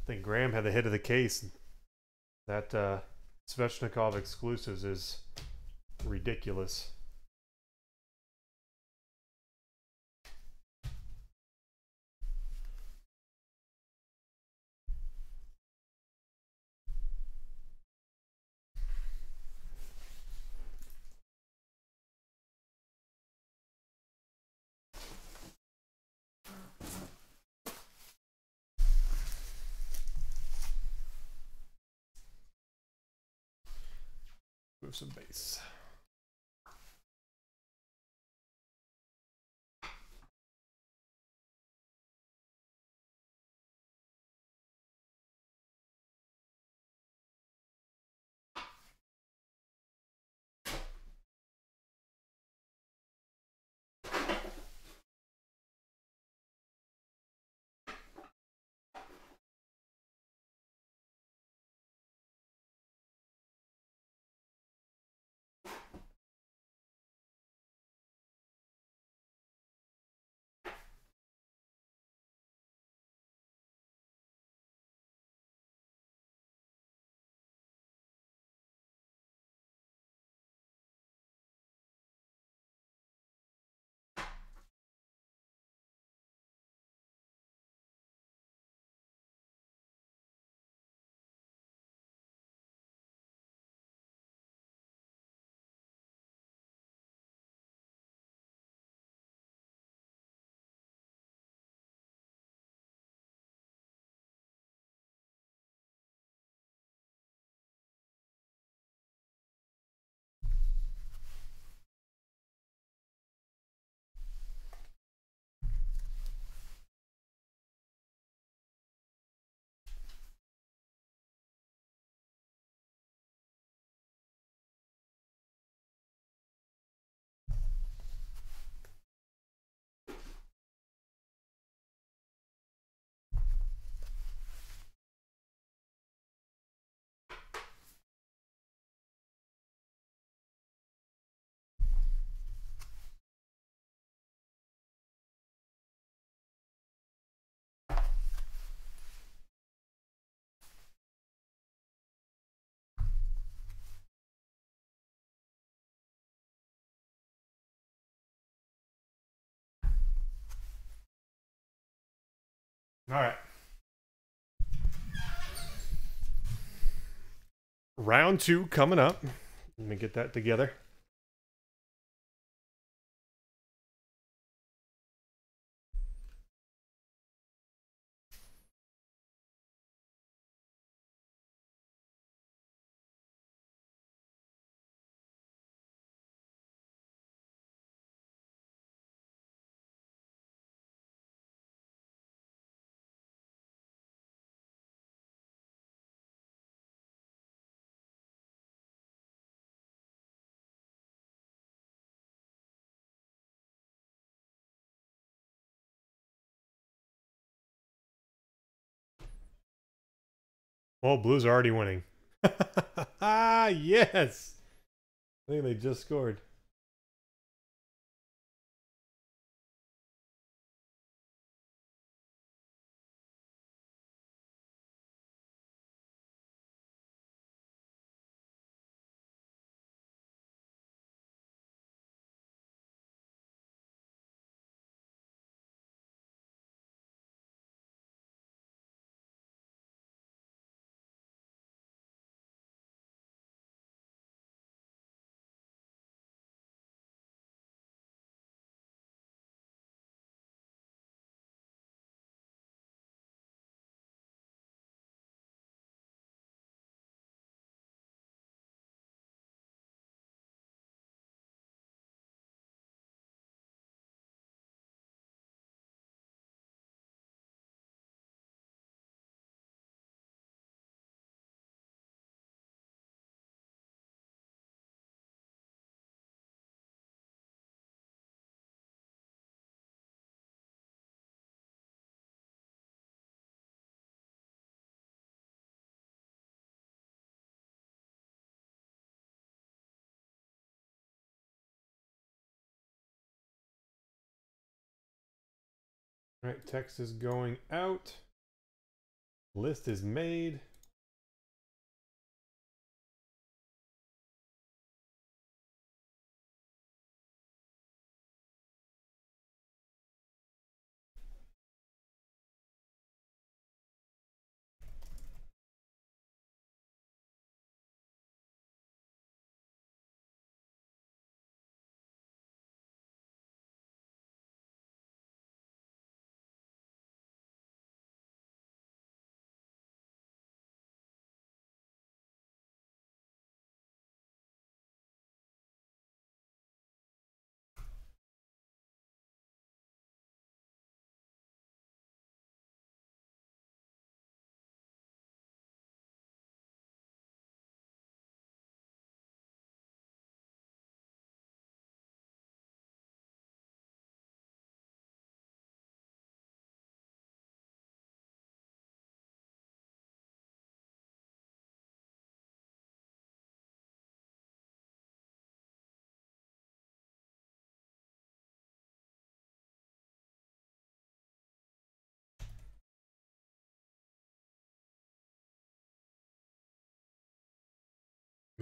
I think Graham had the hit of the case. That uh, Svechnikov exclusives is ridiculous. Some base. All right. round two coming up. Let me get that together. Oh, Blues are already winning. Ah, yes. I think they just scored. All right, text is going out. List is made.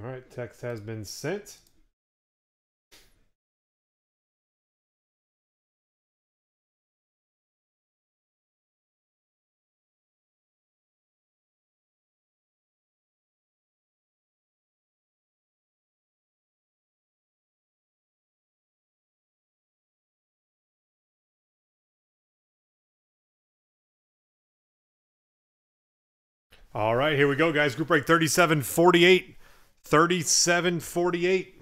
All right, text has been sent. All right, here we go, guys. Group break thirty-seven forty-eight. thirty-seven forty-eight.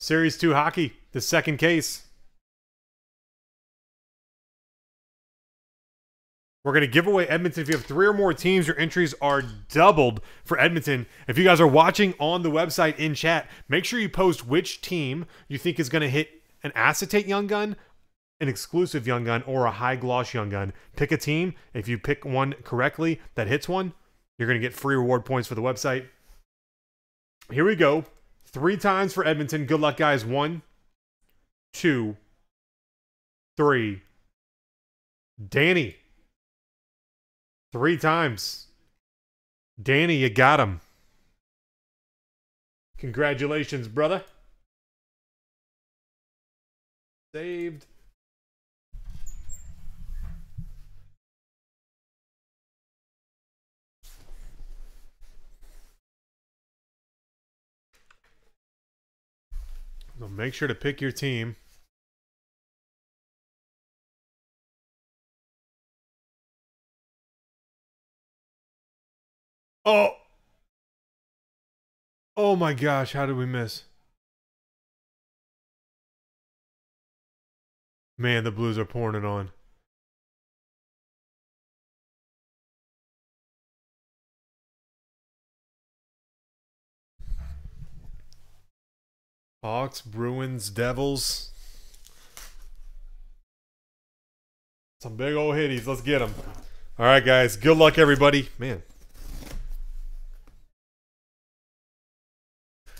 Series two hockey, the second case. We're going to give away Edmonton. If you have three or more teams, your entries are doubled for Edmonton. If you guys are watching on the website in chat, make sure you post which team you think is going to hit an acetate Young Gun, an exclusive Young Gun, or a high gloss Young Gun. Pick a team. If you pick one correctly that hits one, you're going to get free reward points for the website. Here we go. Three times for Edmonton. Good luck, guys. One, two, three. Danny. Three times. Danny, you got him. Congratulations, brother. Saved. So make sure to pick your team. Oh! Oh my gosh, how did we miss? Man, the Blues are pouring it on. Hawks, Bruins, Devils. Some big old hitties. Let's get them. All right, guys. Good luck, everybody. Man.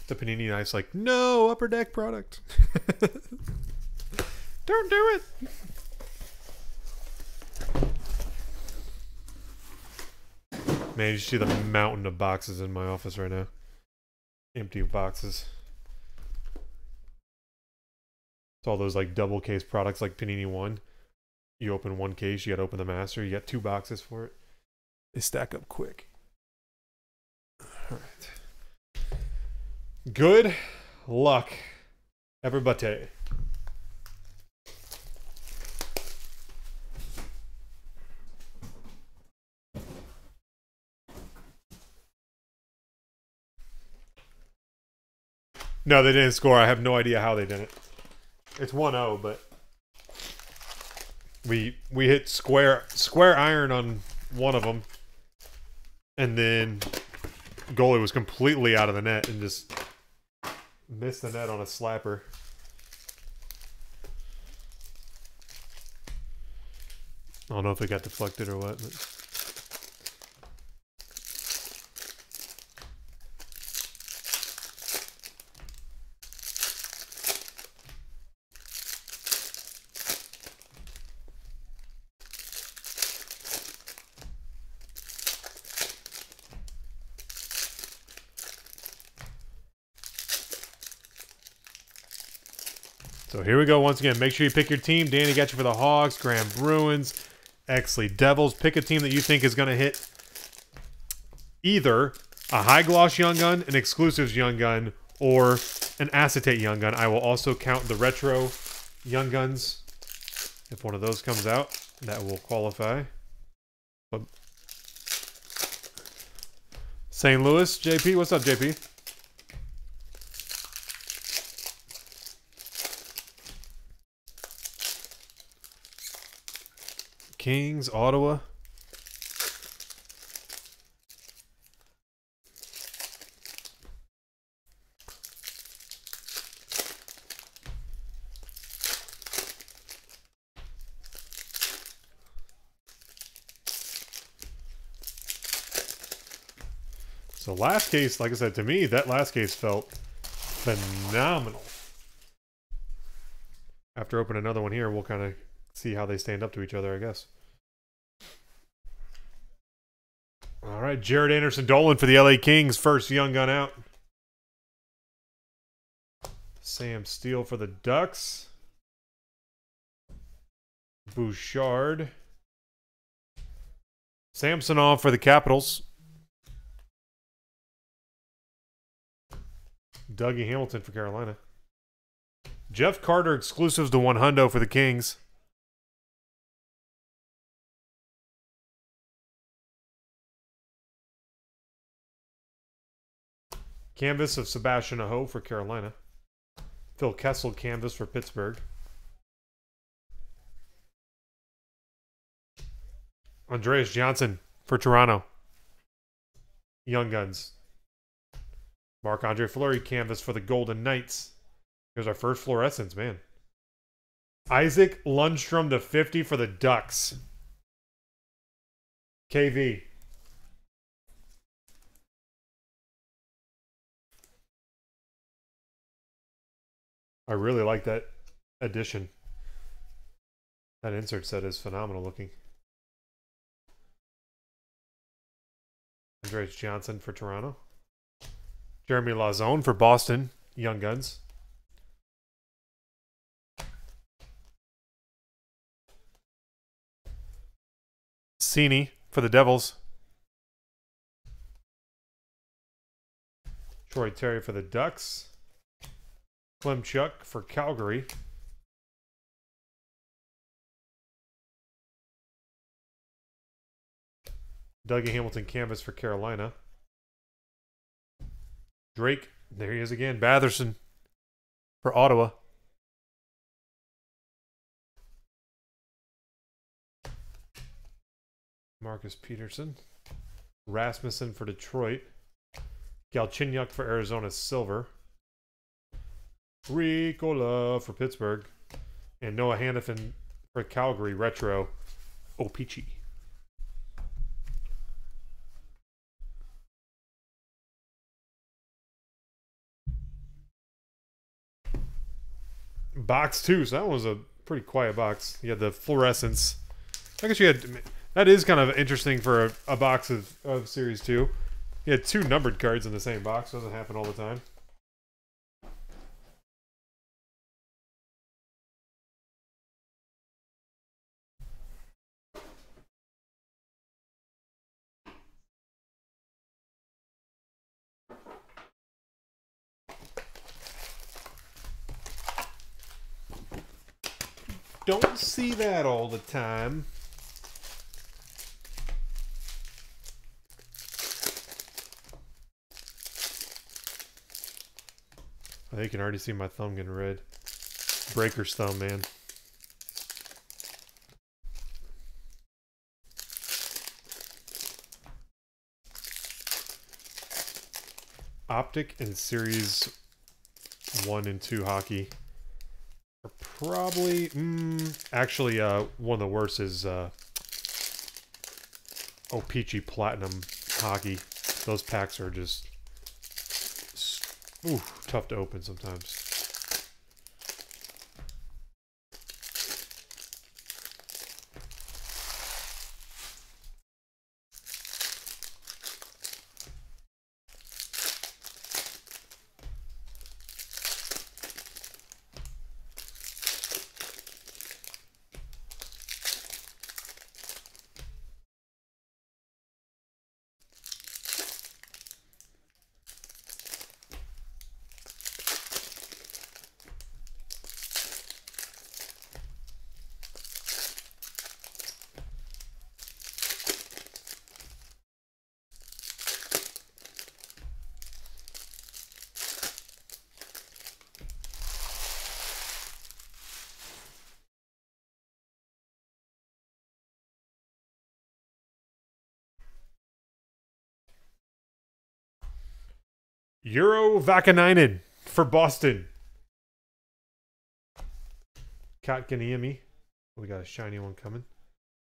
The Panini Knife's like, no, Upper Deck product. Don't do it. Man, you see the mountain of boxes in my office right now. Empty boxes. It's all those like double case products like Panini One. You open one case, you got to open the master. You got two boxes for it. They stack up quick. All right. Good luck, everybody. No, they didn't score. I have no idea how they did it. It's one oh, but we we hit square square iron on one of them, and then goalie was completely out of the net and just missed the net on a slapper. I don't know if it got deflected or what. But. So here we go once again. Make sure you pick your team. Danny got you for the Hawks, Graham Bruins, Exley Devils. Pick a team that you think is going to hit either a high gloss Young Gun, an exclusives Young Gun, or an acetate Young Gun. I will also count the retro Young Guns. If one of those comes out, that will qualify. But Saint Louis, J P. What's up, J P? Kings, Ottawa. So last case, like I said, to me, that last case felt phenomenal. After opening another one here, we'll kind of see how they stand up to each other, I guess. All right, Jared Anderson Dolan for the L A Kings. First Young Gun out. Sam Steele for the Ducks. Bouchard. Samsonov for the Capitals. Dougie Hamilton for Carolina. Jeff Carter exclusives to one hundo for the Kings. Canvas of Sebastian Aho for Carolina. Phil Kessel canvas for Pittsburgh. Andreas Johnson for Toronto. Young Guns. Marc-Andre Fleury canvas for the Golden Knights. Here's our first fluorescence, man. Isaac Lundstrom to fifty for the Ducks. K V. I really like that addition. That insert set is phenomenal looking. Andreas Johnson for Toronto. Jeremy Lauzon for Boston. Young Guns. Cini for the Devils. Troy Terry for the Ducks. Klemchuk for Calgary. Dougie Hamilton canvas for Carolina. Drake, there he is again. Batherson for Ottawa. Marcus Peterson. Rasmussen for Detroit. Galchenyuk for Arizona, silver. Ricola for Pittsburgh. And Noah Hannafin for Calgary, retro. O Pee Chee. Box two, so that was a pretty quiet box. You had the fluorescence. I guess you had... That is kind of interesting for a, a box of, of Series two. You had two numbered cards in the same box. Doesn't happen all the time. Don't see that all the time. I can already see my thumb getting red. Breaker's thumb, man. Optic and Series one and two hockey are probably... Mm, actually, uh, one of the worst is uh, O Pee Chee Platinum hockey. Those packs are just... Ooh, tough to open sometimes. Euro Vakanainen for Boston. Kotkaniemi. We got a shiny one coming.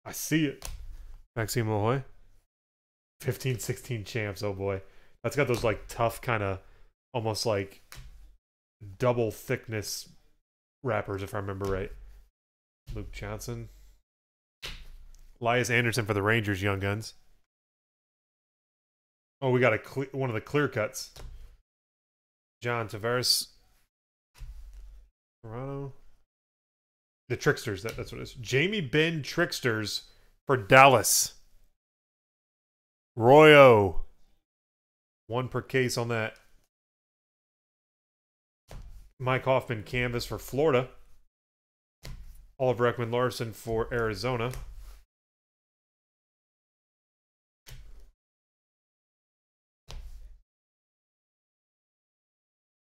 I see it. Maxime Lahoy. fifteen sixteen champs. Oh boy. That's got those like tough kind of almost like double thickness wrappers if I remember right. Luke Johnson. Elias Anderson for the Rangers, Young Guns. Oh, we got a cle one of the clear cuts. John Tavares, Toronto, the Tricksters. That, that's what it is. Jamie Benn Tricksters for Dallas. Royo, one per case on that. Mike Hoffman canvas for Florida. Oliver Ekman Larson for Arizona.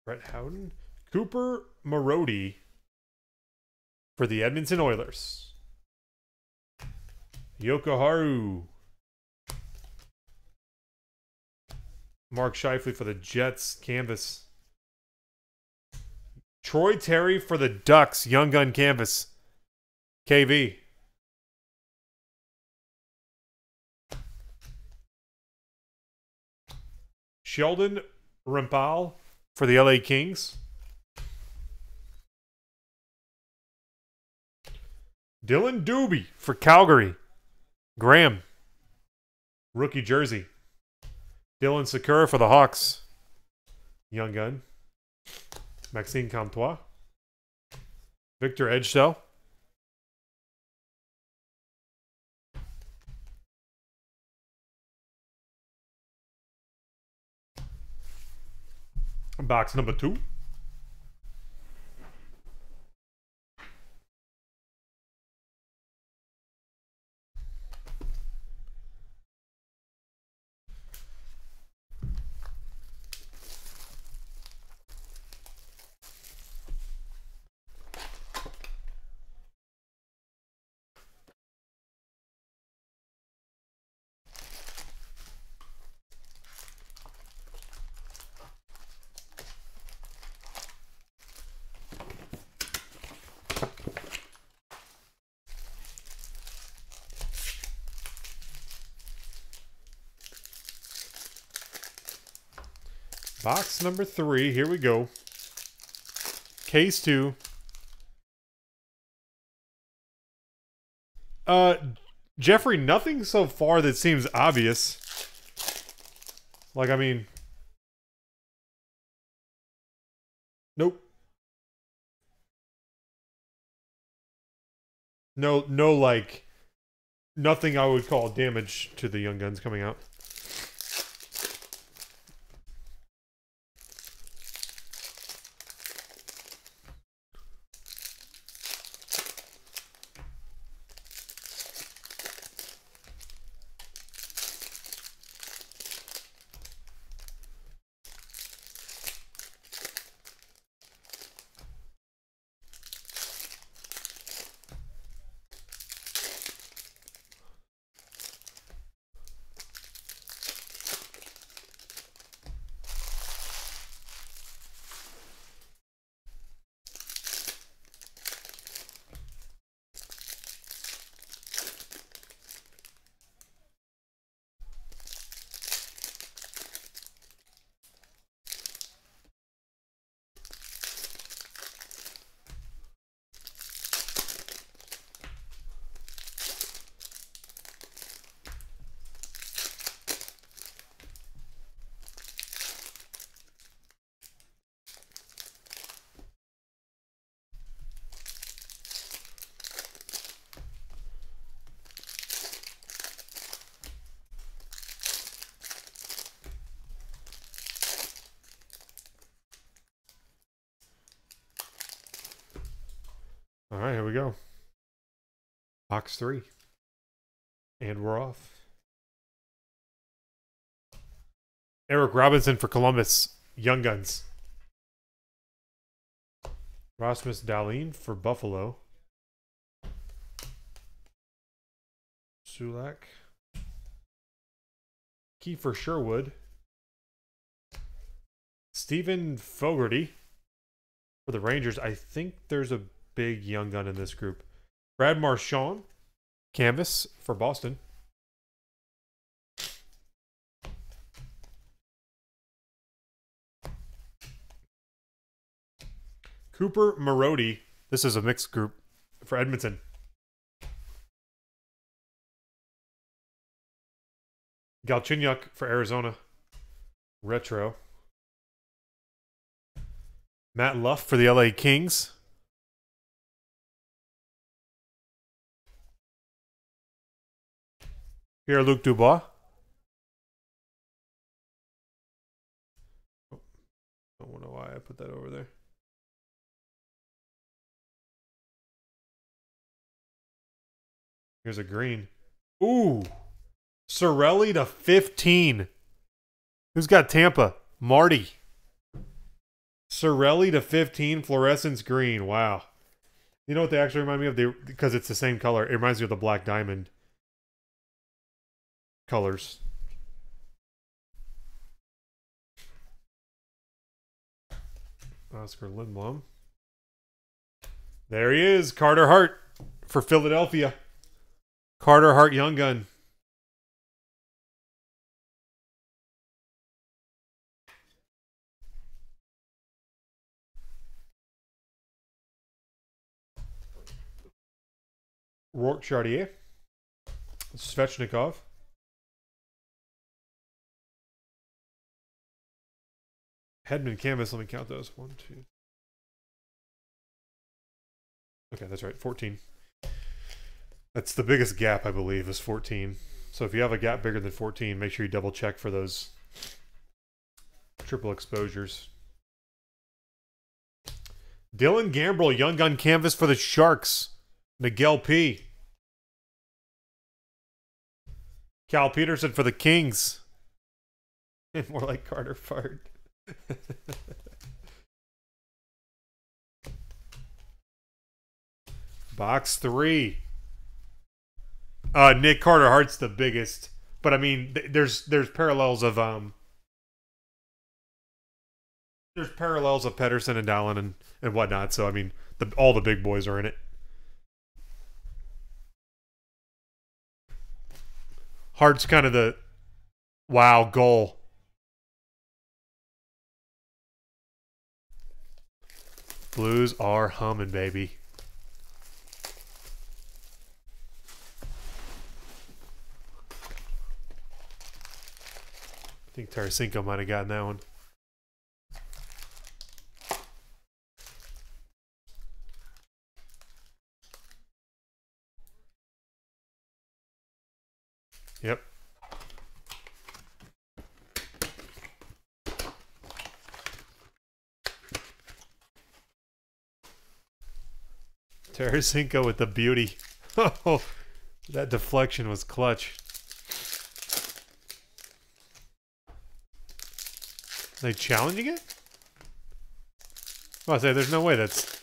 Brett Howden. Cooper Marody for the Edmonton Oilers. Yoko Haru. Mark Scheifele for the Jets. Canvas. Troy Terry for the Ducks. Young Gun canvas. K V. Sheldon Rempal for the L A Kings. Dylan Dubé for Calgary. Graham. Rookie jersey. Dylan Sakura for the Hawks. Young Gun. Maxime Comtois. Victor Edgedell. Box number two. Box number three. Here we go. Case two. Uh, Jeffrey, nothing so far that seems obvious. Like, I mean... Nope. No, no, like, nothing I would call damage to the Young Guns coming out. All right, here we go. Box three. And we're off. Eric Robinson for Columbus. Young Guns. Rasmus Dahlin for Buffalo. Sulak. Kiefer Sherwood. Stephen Fogarty for the Rangers. I think there's a big young gun in this group. Brad Marchand, canvas for Boston. Cooper Marody, this is a mixed group for Edmonton. Galchenyuk for Arizona, retro. Matt Luff for the L A Kings. Pierre-Luc Dubois. Oh, I don't know why I put that over there. Here's a green. Ooh. Cirelli to fifteen. Who's got Tampa? Marty. Cirelli to fifteen. Fluorescence green. Wow. You know what they actually remind me of? They, because it's the same color. It reminds me of the Black Diamond colors. Oscar Lindblom. There he is. Carter Hart for Philadelphia. Carter Hart Young Gun. Rourke Chartier. Svechnikov. Hedman canvas, let me count those. One, two. Okay, that's right, fourteen. That's the biggest gap, I believe, is fourteen. So if you have a gap bigger than fourteen, make sure you double check for those triple exposures. Dylan Gambrell, Young Gun canvas for the Sharks. Miguel P. Cal Peterson for the Kings. And more like Carter Fart. Box three. Uh, Nick Carter Hart's the biggest, but I mean, th there's there's parallels of um, there's parallels of Pettersson and Dallin and and whatnot. So I mean, the, all the big boys are in it. Hart's kind of the wow goal. Blues are humming, baby. I think Tarasenko might have gotten that one. Yep. Tarasenko with the beauty. Oh, that deflection was clutch. Are they challenging it? Well, I say there's no way that's...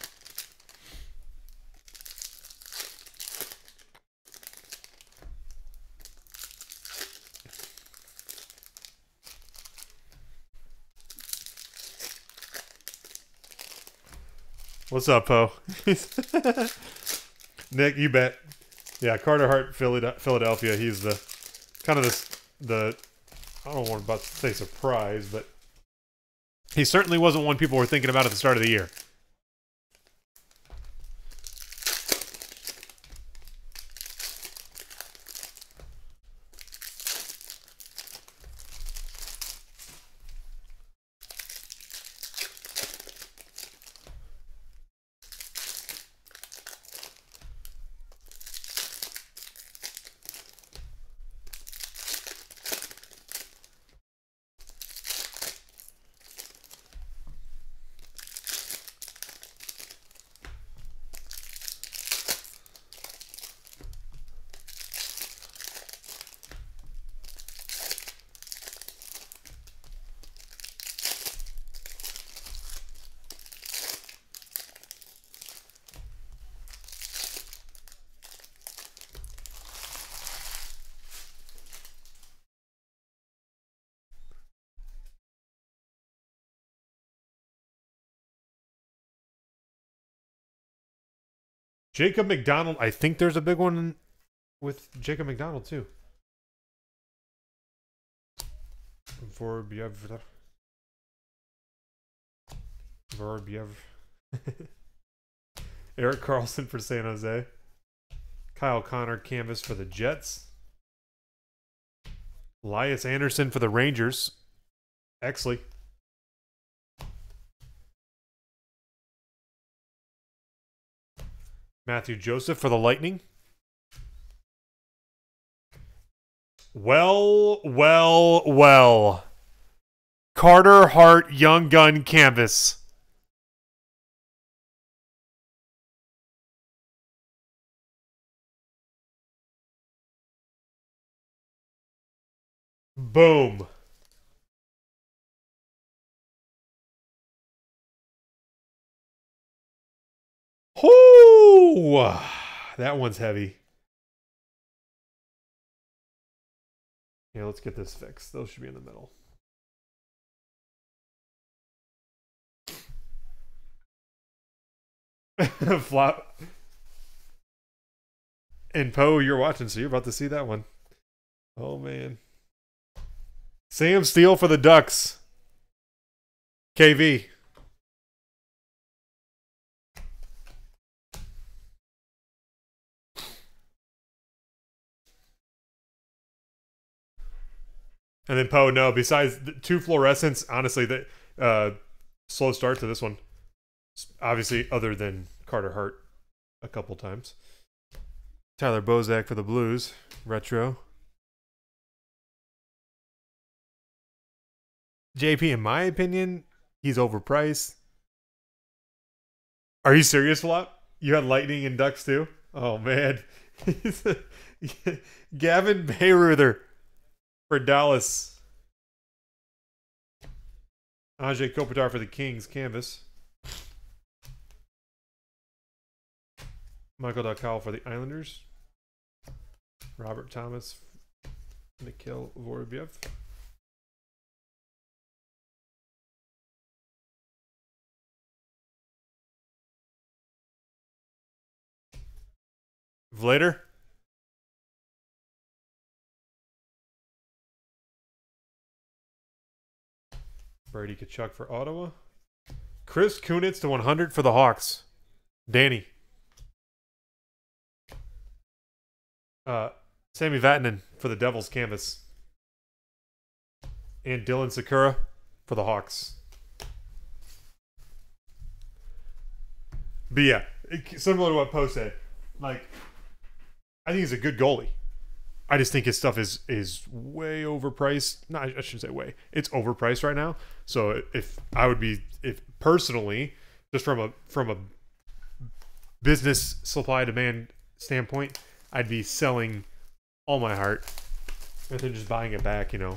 What's up, Poe? Nick, you bet. Yeah, Carter Hart, Philadelphia. He's the kind of this the I don't want to say surprise, but he certainly wasn't one people were thinking about at the start of the year. Jacob McDonald. I think there's a big one with Jacob McDonald, too. Vorbiev. Vorbiev. Eric Carlson for San Jose. Kyle Connor, canvas for the Jets. Elias Anderson for the Rangers. Exley. Matthew Joseph for the Lightning. Well, well, well. Carter Hart, Young Gun canvas. Boom. Whoo! That one's heavy. Yeah, let's get this fixed. Those should be in the middle. Flop. And Poe, you're watching, so you're about to see that one. Oh, man. Sam Steele for the Ducks. K V. And then Poe, no, besides the two fluorescents, honestly, the uh, slow start to this one. Obviously, other than Carter Hart a couple times. Tyler Bozak for the Blues, retro. J P, in my opinion, he's overpriced. Are you serious, Flop? You had Lightning and Ducks, too? Oh, man. Gavin Bayreuther. For Dallas. Ajay Kopitar for the Kings, canvas. Michael Dacal for the Islanders. Robert Thomas. Mikhail Vorobyev. Vlader. Brady Kachuk for Ottawa. Chris Kunitz to one hundred for the Hawks. Danny. Uh, Sammy Vatanen for the Devils canvas. And Dylan Sakura for the Hawks. But yeah, similar to what Poe said, like, I think he's a good goalie. I just think his stuff is is way overpriced. No, I shouldn't say way. It's overpriced right now. So if I would be, if personally, just from a from a business supply demand standpoint, I'd be selling all my heart and then just buying it back, you know.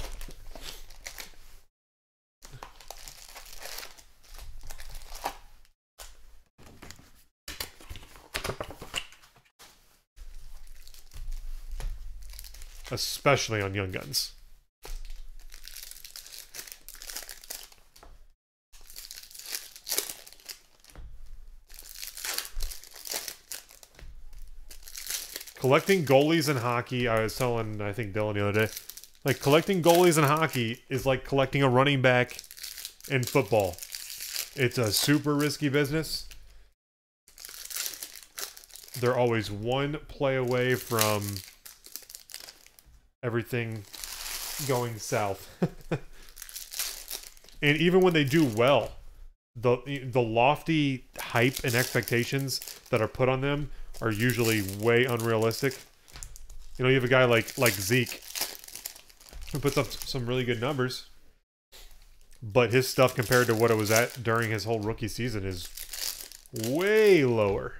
Especially on Young Guns. Collecting goalies in hockey, I was telling, I think, Dylan the other day, like, collecting goalies in hockey is like collecting a running back in football. It's a super risky business. They're always one play away from everything going south. And even when they do well, the the lofty hype and expectations that are put on them are usually way unrealistic. You know, you have a guy like like Zeke who puts up some really good numbers, but his stuff compared to what it was at during his whole rookie season is way lower.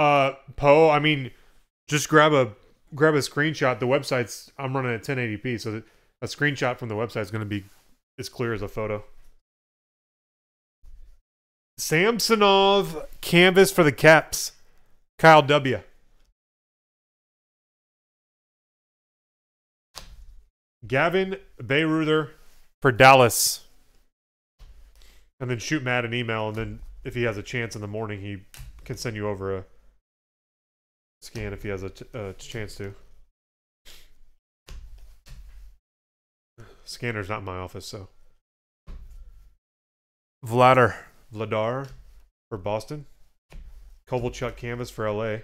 Uh, Poe, I mean, just grab a grab a screenshot. The website's, I'm running at ten eighty p, so a screenshot from the website is going to be as clear as a photo. Samsonov canvas for the Caps. Kyle W. Gavin Bayreuther for Dallas. And then shoot Matt an email, and then if he has a chance in the morning, he can send you over a scan if he has a, t a chance to. Scanner's not in my office, so. Vladar. Vladar for Boston. Kovalchuk canvas for L A.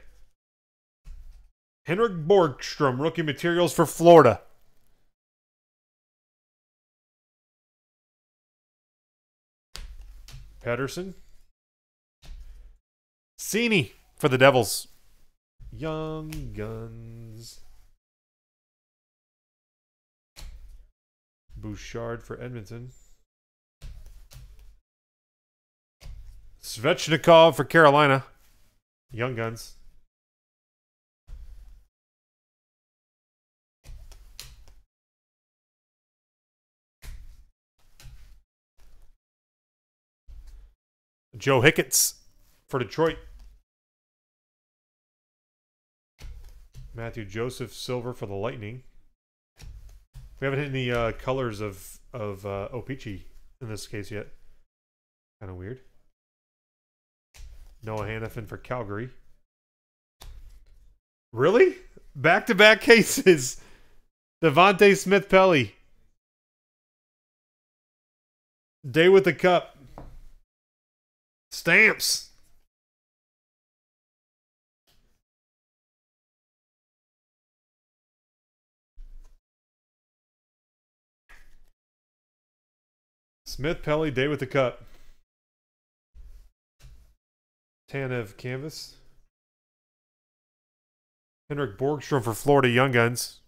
Henrik Borgstrom, rookie materials for Florida. Patterson. Cini for the Devils. Young Guns. Bouchard for Edmonton. Svechnikov for Carolina. Young Guns. Joe Hicketts for Detroit. Matthew Joseph silver for the Lightning. We haven't hit any uh, colors of of uh, O Pee Chee in this case yet. Kind of weird. Noah Hannafin for Calgary. Really? Back to back cases. Devontae Smith-Pelly. Day with the Cup. Stamps. Smith-Pelly, Day with the Cup. Tanev canvas. Henrik Borgstrom for Florida Young Guns.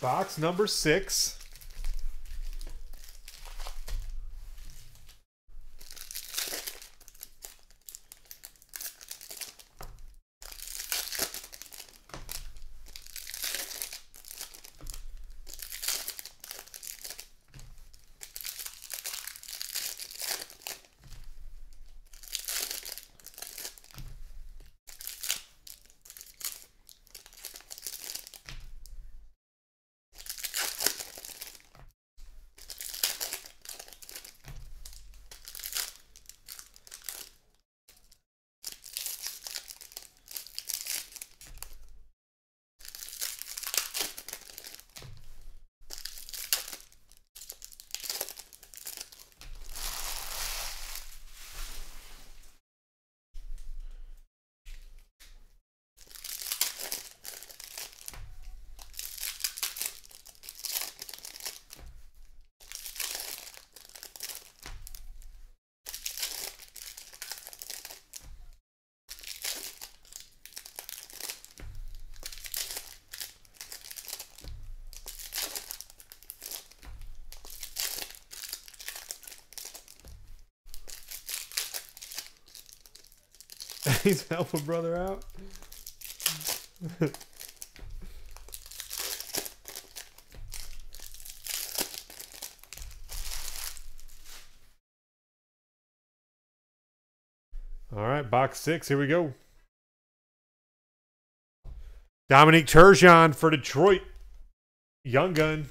Box number six. He's helping brother out. All right, box six. Here we go. Dominic Turgeon for Detroit. Young Gun.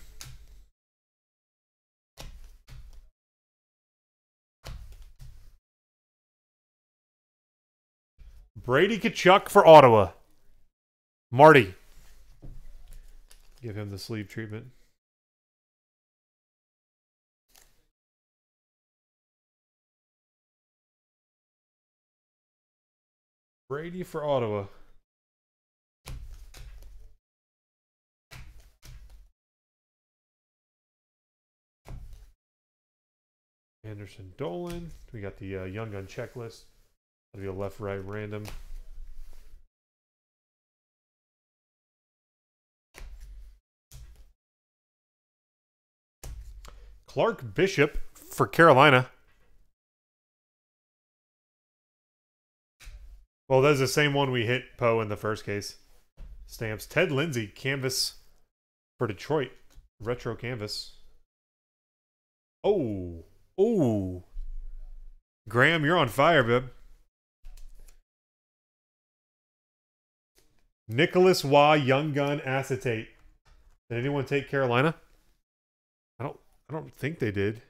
Brady Kachuk for Ottawa. Marty. Give him the sleeve treatment. Brady for Ottawa. Anderson Dolan. We got the uh, Young Gun checklist. That'll be a left, right, random. Clark Bishop for Carolina. Well, that's the same one we hit Poe in the first case. Stamps. Ted Lindsay, canvas for Detroit. Retro canvas. Oh. Oh. Graham, you're on fire, bib. Nicholas Waugh, Young Gun acetate. Did anyone take Carolina? I don't. I don't think they did.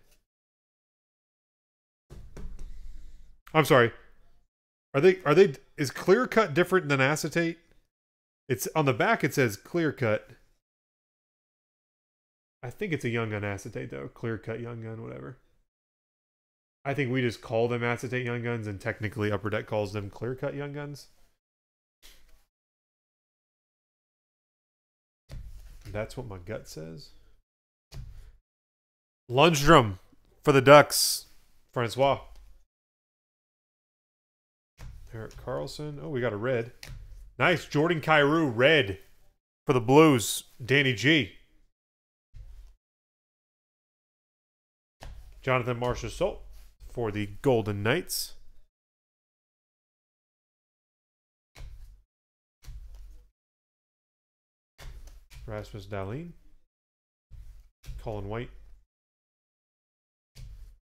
I'm sorry. Are they? Are they? Is clear cut different than acetate? It's on the back. It says clear cut. I think it's a Young Gun acetate though. Clear cut Young Gun, whatever. I think we just call them acetate Young Guns, and technically Upper Deck calls them clear cut Young Guns. That's what my gut says. Lundstrom for the Ducks. Francois. Eric Carlson. Oh, we got a red. Nice. Jordan Kyrou, red for the Blues. Danny G. Jonathan Marchessault for the Golden Knights. Rasmus Dahlin. Colin White.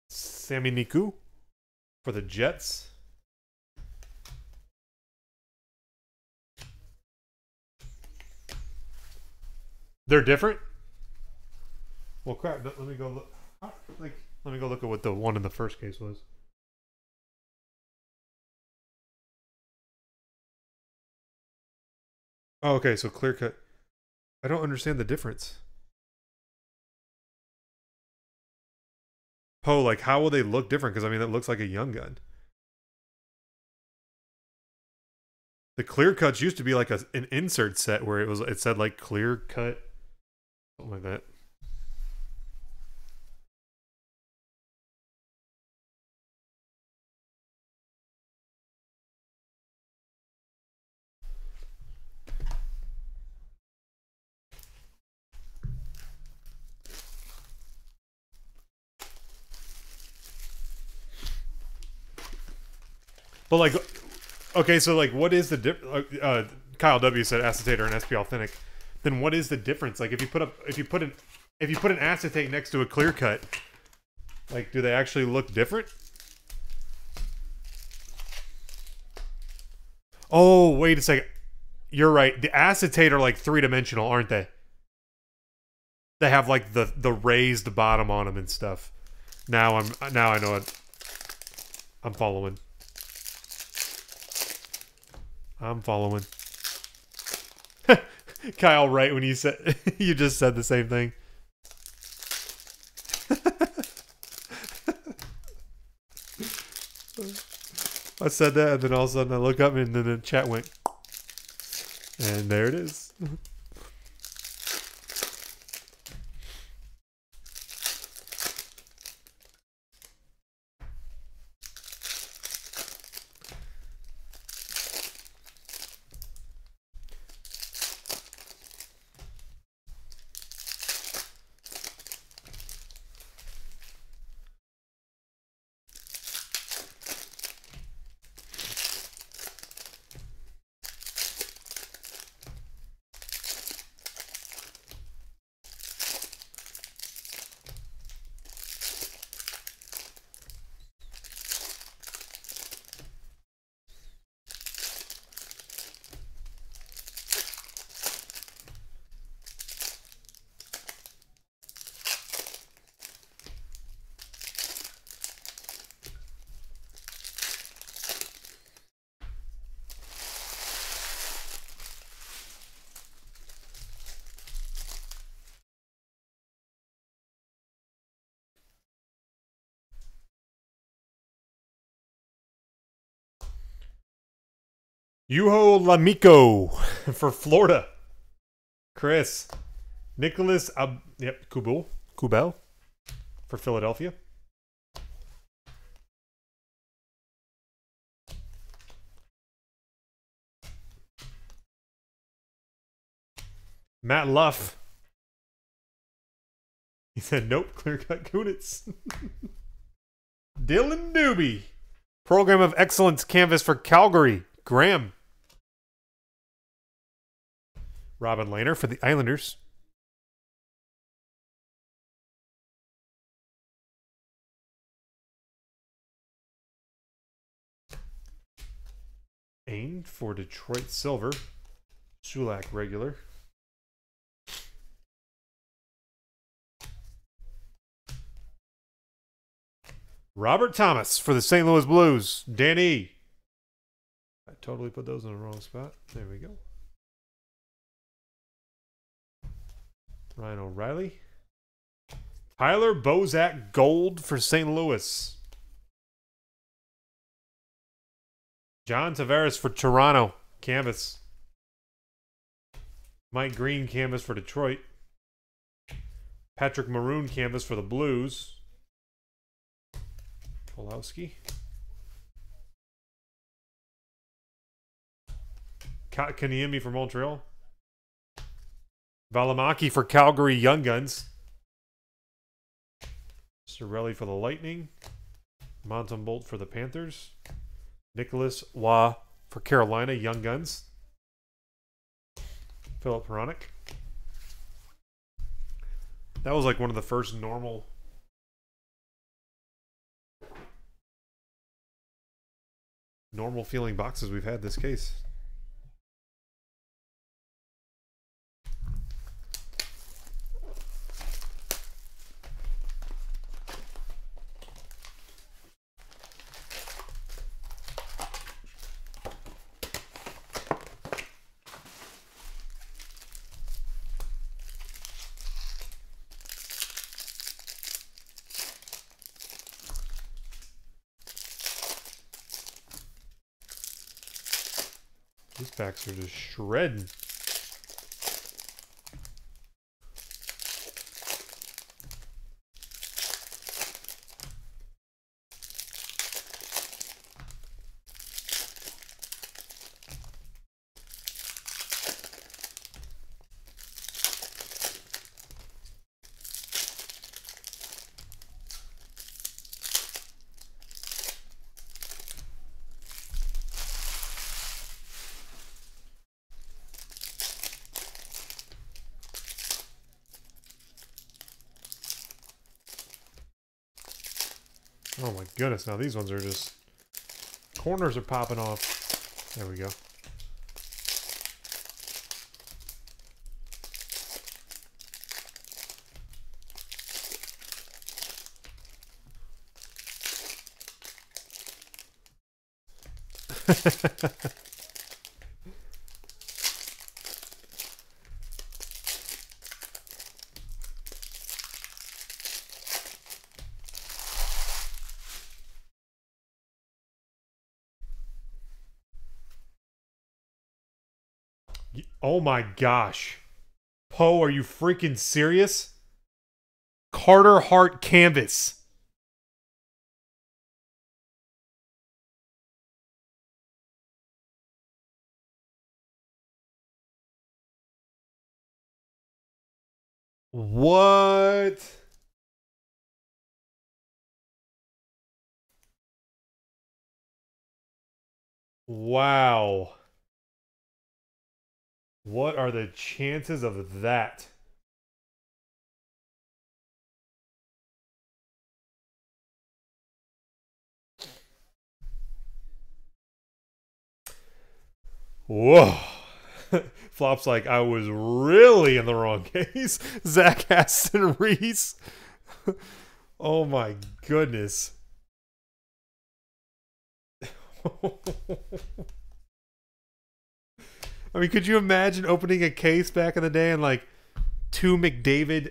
Sami Niku for the Jets. They're different? Well, crap. Let me go look. Like, let me go look at what the one in the first case was. Oh, okay, so clear cut. I don't understand the difference. Poe, like, how will they look different? Because, I mean, it looks like a Young Gun. The clear cuts used to be like a, an insert set where it was it said like clear cut, something like that. But like, okay, so like, what is the dip? Uh, Kyle W said acetate or an S P authentic. Then what is the difference? Like, if you put up, if you put an, if you put an acetate next to a clear cut, like, do they actually look different? Oh, wait a second. You're right. The acetate are like three dimensional, aren't they? They have like the the raised bottom on them and stuff. Now I'm now I know it. I'm following. I'm following. Kyle, right when you said you just said the same thing. I said that, and then all of a sudden I look up, and then the chat went, and there it is. Yuho Lamico for Florida. Chris. Nicholas Ab yep, Kubel. Kubel for Philadelphia. Matt Luff. He said, nope, clear cut Kunitz. Dylan Doobie. Program of Excellence canvas for Calgary. Graham. Robin Lehner for the Islanders. Ain for Detroit Silver. Sulak regular. Robert Thomas for the Saint Louis Blues. Danny. I totally put those in the wrong spot. There we go. Ryan O'Reilly. Tyler Bozak Gold for Saint Louis. John Tavares for Toronto. Canvas. Mike Green canvas for Detroit. Patrick Maroon canvas for the Blues. Pulowski. Kaniemi for Montreal. Valimaki for Calgary Young Guns. Cirelli for the Lightning. Montembolt for the Panthers. Nicholas Waugh for Carolina Young Guns. Philip Peronic. That was like one of the first normal... normal feeling boxes we've had this case. These packs are just shredding. Oh my goodness, now these ones are just... corners are popping off. There we go. Oh my gosh. Poe, are you freaking serious? Carter Hart Canvas. What? Wow. What are the chances of that? Whoa. Flop's like, I was really in the wrong case. Zach Aston Reese. Oh my goodness. I mean, could you imagine opening a case back in the day and like two McDavid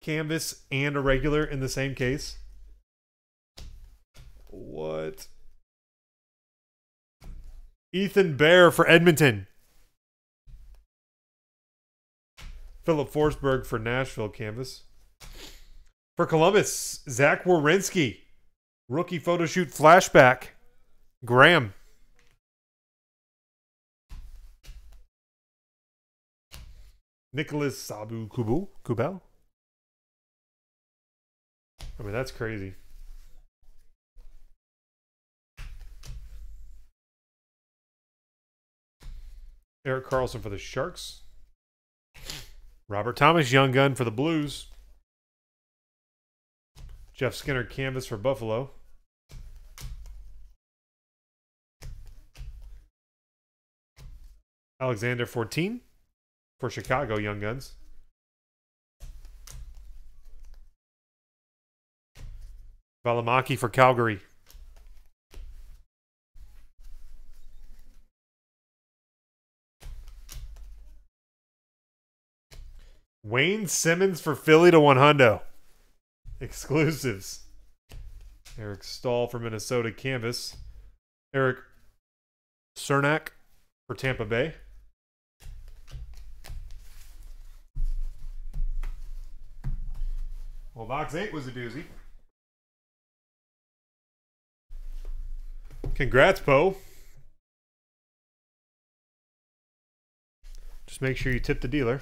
canvas and a regular in the same case? What? Ethan Bear for Edmonton. Philip Forsberg for Nashville canvas. For Columbus, Zach Werenski. Rookie photo shoot flashback. Graham. Nicholas Sabu Kubu Kubel. I mean, that's crazy. Eric Carlson for the Sharks. Robert Thomas, Young Gun for the Blues. Jeff Skinner, Canvas for Buffalo. Alexander fourteen. For Chicago, Young Guns. Valimaki for Calgary. Wayne Simmons for Philly to one hundo. Exclusives. Eric Stahl for Minnesota Canvas. Eric Cernak for Tampa Bay. Well, box eight was a doozy. Congrats, Poe. Just make sure you tip the dealer.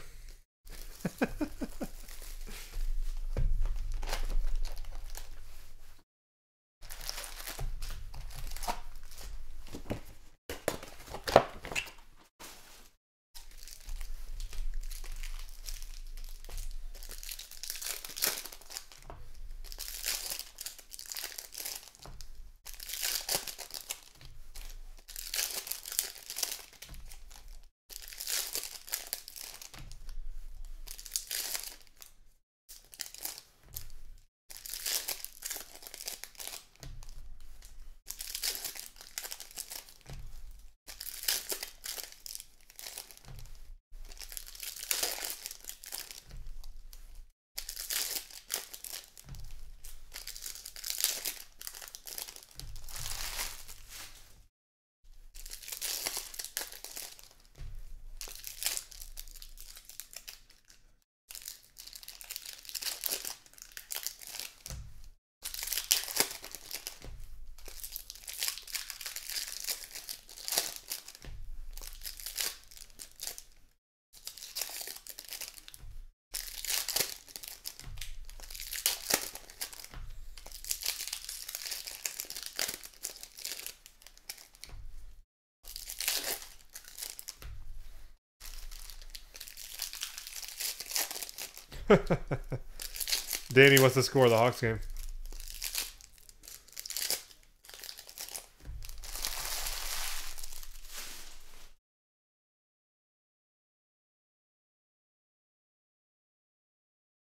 Danny, what's the score of the Hawks game?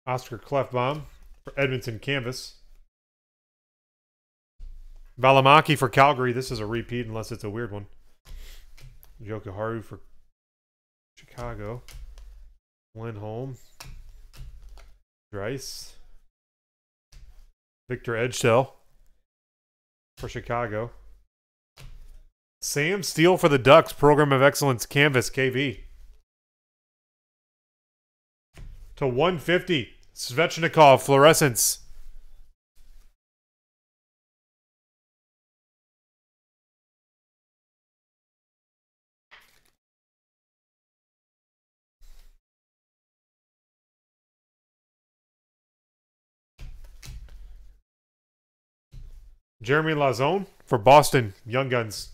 Oscar Clefbaum for Edmonton Canvas. Valimaki for Calgary. This is a repeat unless it's a weird one. Yokoharu for Chicago. Lindholm. Dreiss. Victor Edgecell for Chicago. Sam Steele for the Ducks. Program of Excellence Canvas K V. To one fifty. Svechnikov, Fluorescence. Jeremy Lazone for Boston, Young Guns.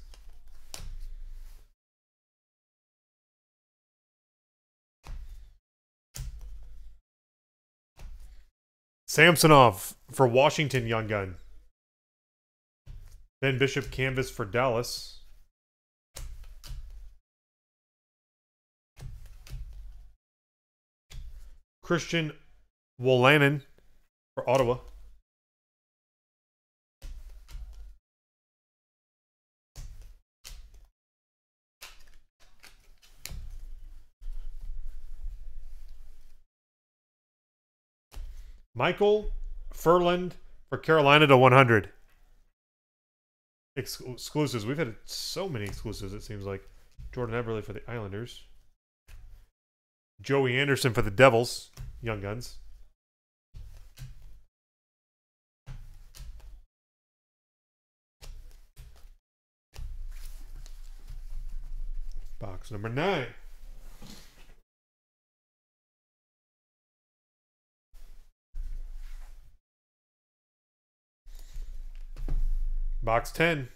Samsonov for Washington, Young Gun. Ben Bishop Canvas for Dallas. Christian Wolanin for Ottawa. Michael Furland for Carolina to one hundred. Ex exclusives. We've had so many exclusives, it seems like. Jordan Eberle for the Islanders. Joey Anderson for the Devils. Young Guns. Box number nine. Box ten.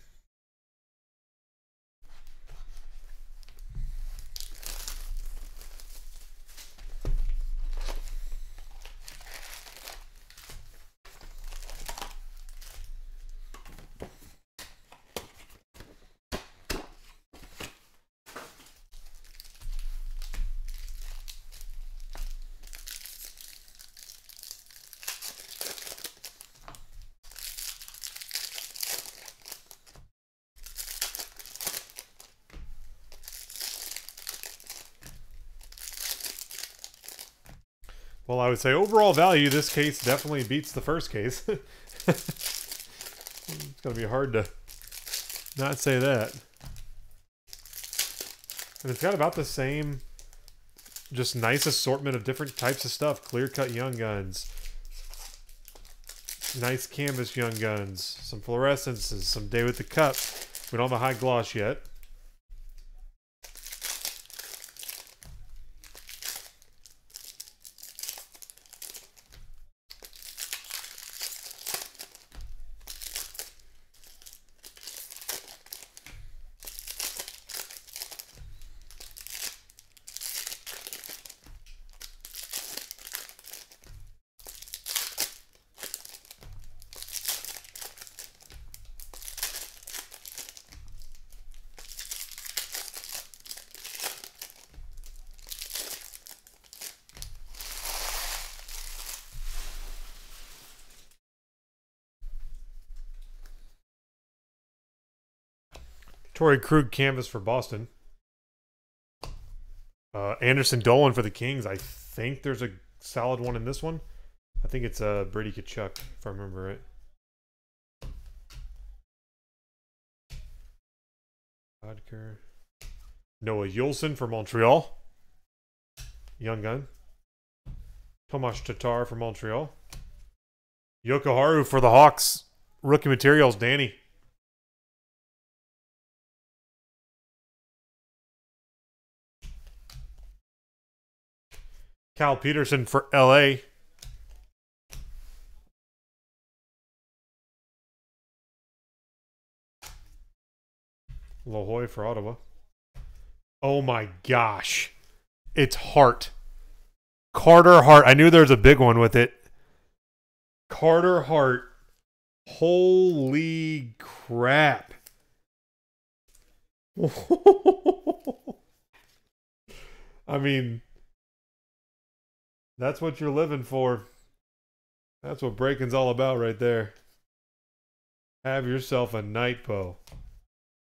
Well, I would say overall value, this case definitely beats the first case. It's going to be hard to not say that. And it's got about the same, just nice assortment of different types of stuff. Clear-cut Young Guns. Nice canvas Young Guns. Some fluorescences. Some Day with the Cup. We don't have a high gloss yet. Torrey Krug canvas for Boston. Uh, Anderson Dolan for the Kings. I think there's a solid one in this one. I think it's uh, Brady Tkachuk, if I remember right. Bodker. Noah Yulson for Montreal. Young Gun. Tomas Tatar for Montreal. Yokoharu for the Hawks. Rookie Materials, Danny. Cal Peterson for L A. Lahoy for Ottawa. Oh my gosh. It's Hart. Carter Hart. I knew there was a big one with it. Carter Hart. Holy crap. I mean, that's what you're living for. That's what breaking's all about right there. Have yourself a night, Poe.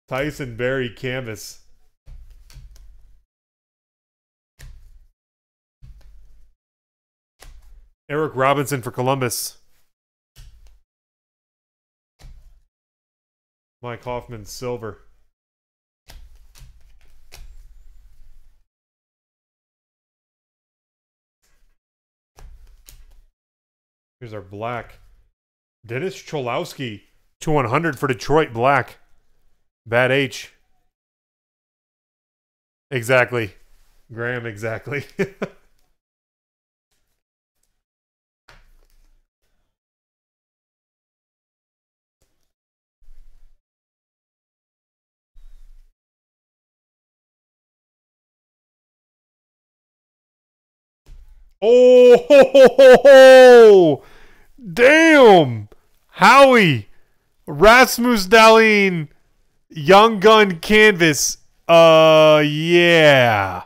Tyson Berry canvas. Eric Robinson for Columbus. Mike Hoffman silver. Here's our black. Dennis Cholowski to one hundred for Detroit black. Bad H. Exactly. Graham, exactly. Oh, ho, ho, ho, ho. Damn. Howie. Rasmus Dahlin. Young Gun canvas. Uh, yeah.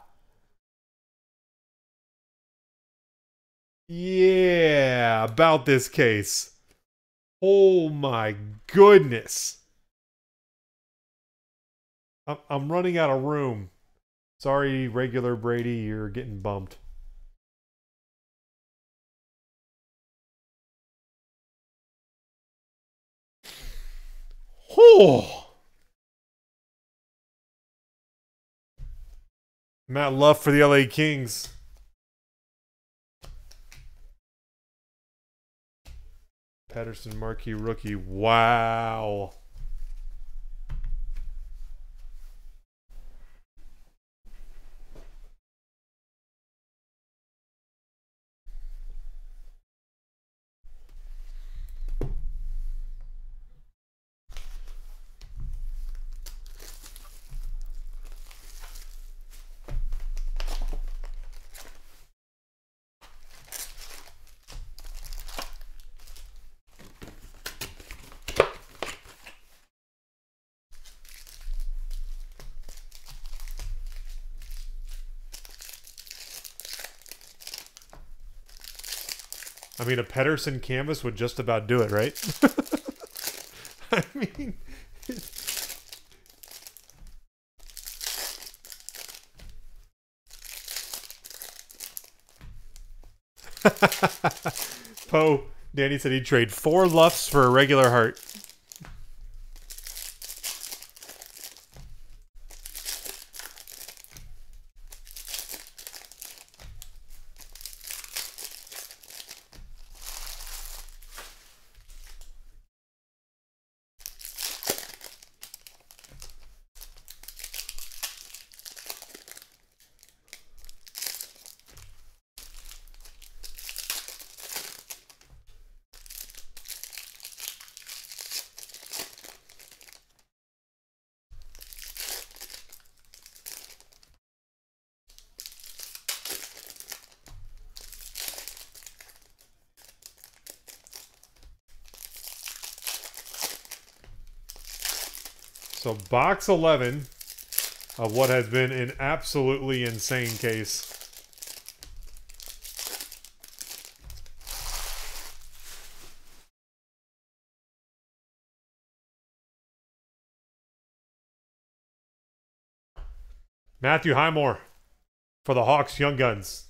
Yeah, about this case. Oh, my goodness. I'm running out of room. Sorry, regular Brady, you're getting bumped. Oh. Matt Luff for the L A Kings. Patterson Marquee Rookie. Wow. I mean, a Pedersen canvas would just about do it, right? I mean... Poe, Danny said he'd trade four Luffs for a regular Hart. So box eleven of what has been an absolutely insane case. Matthew Highmore for the Hawks Young Guns.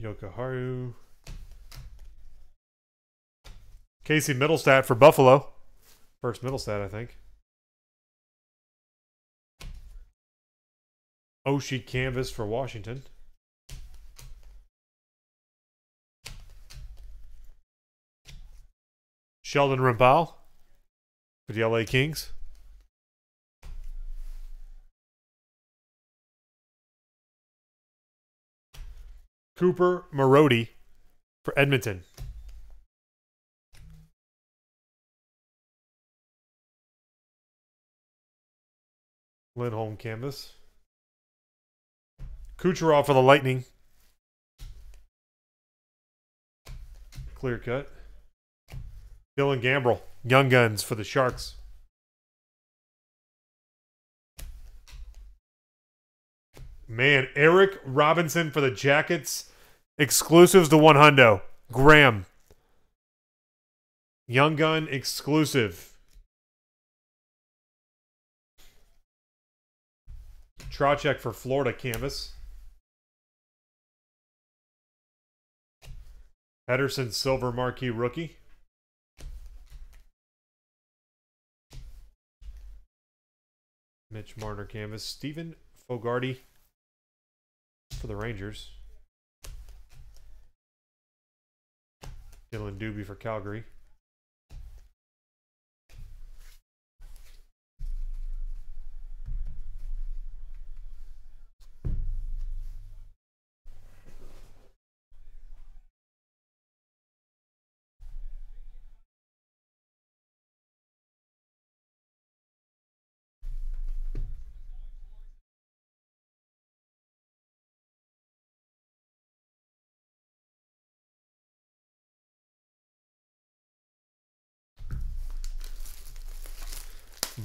Yokoharu. Casey Middlestat for Buffalo. First Middlestat, I think. Oshie canvas for Washington. Sheldon Rampal for the L A Kings. Cooper Marody for Edmonton. Lindholm canvas. Kucherov for the Lightning. Clear cut. Dylan Gambrell, Young Guns for the Sharks. Man, Eric Robinson for the Jackets. Exclusives to one hundo. Graham. Young Gun exclusive. Trocheck for Florida canvas. Pedersen silver marquee rookie. Mitch Marner canvas. Stephen Fogarty for the Rangers. Dylan Dubé for Calgary.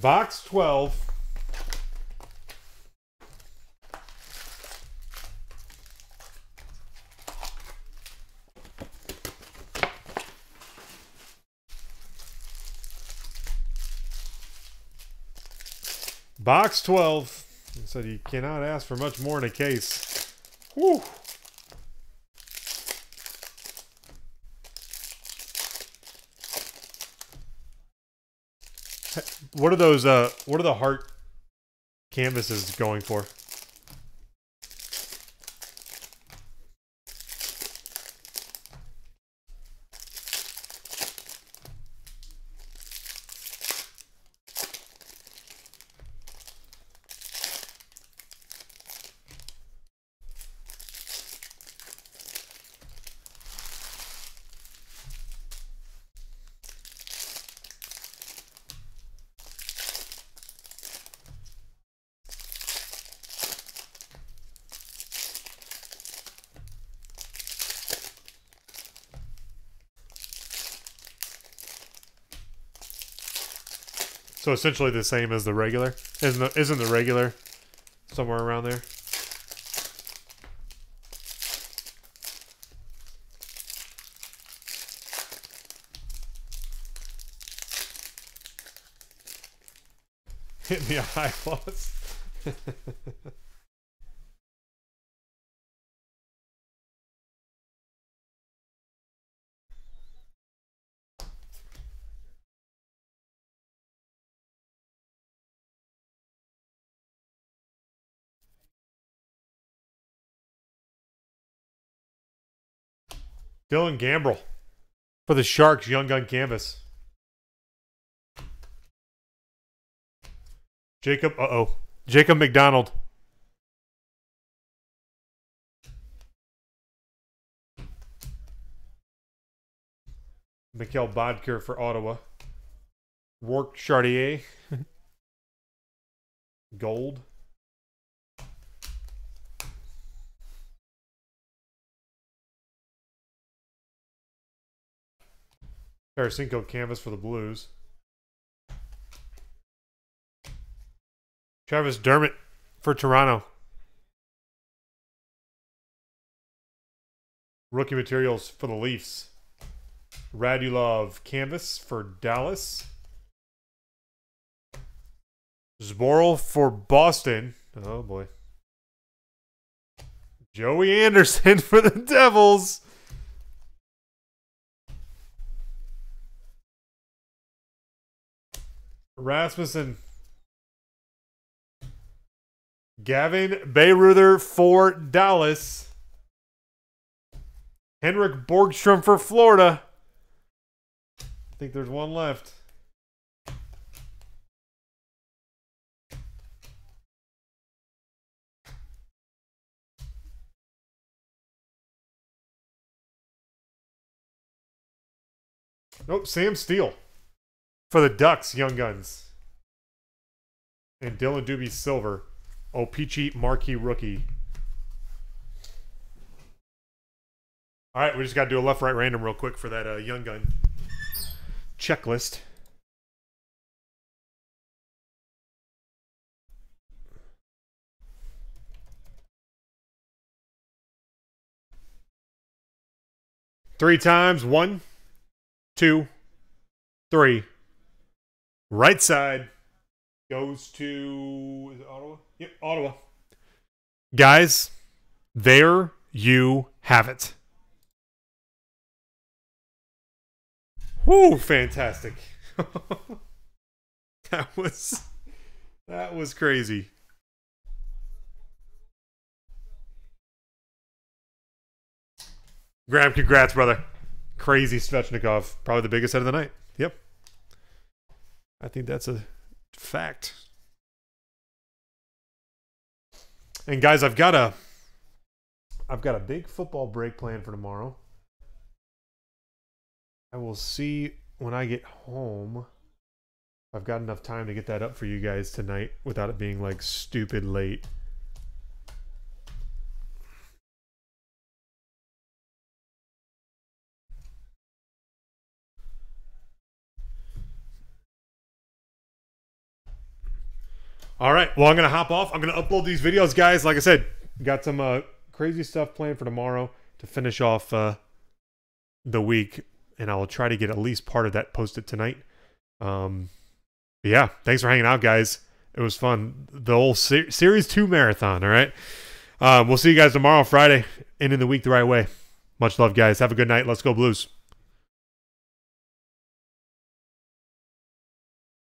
Box twelve. Box twelve. I said you cannot ask for much more in a case. Whew. What are those, uh, what are the heart canvases going for? So essentially the same as the regular. Isn't the, isn't the regular somewhere around there? Hit me a high loss. Dylan Gambrell for the Sharks, Young Gun canvas. Jacob, uh-oh. Jacob McDonald. Mikhail Bodker for Ottawa. Rourke Chartier. Gold. Tarasenko canvas for the Blues. Travis Dermott for Toronto. Rookie materials for the Leafs. Radulov canvas for Dallas. Zboril for Boston. Oh boy. Joey Anderson for the Devils. Rasmussen. Gavin Bayreuther for Dallas. Henrik Borgstrom for Florida. I think there's one left. Nope, Sam Steele. For the Ducks, Young Guns. And Dylan Dubé silver. O Pee Chee marquee rookie All right, we just got to do a left, right, random real quick for that uh, Young Gun checklist. Three times. One, two, three. Right side goes to, is it Ottawa? Yep, Ottawa. Guys, there you have it. Woo, fantastic. That was, that was crazy. Graham, congrats, brother. Crazy Svechnikov. Probably the biggest head of the night. Yep. I think that's a fact. And guys, I've got a I've got a big football break planned for tomorrow. I will see when I get home if I've got enough time to get that up for you guys tonight without it being like stupid late. All right, well, I'm going to hop off. I'm going to upload these videos, guys. Like I said, got some uh, crazy stuff planned for tomorrow to finish off uh, the week, and I will try to get at least part of that posted tonight. Um, yeah, thanks for hanging out, guys. It was fun. The whole ser Series two marathon, all right? Uh, we'll see you guys tomorrow, Friday, ending the week the right way. Much love, guys. Have a good night. Let's go Blues.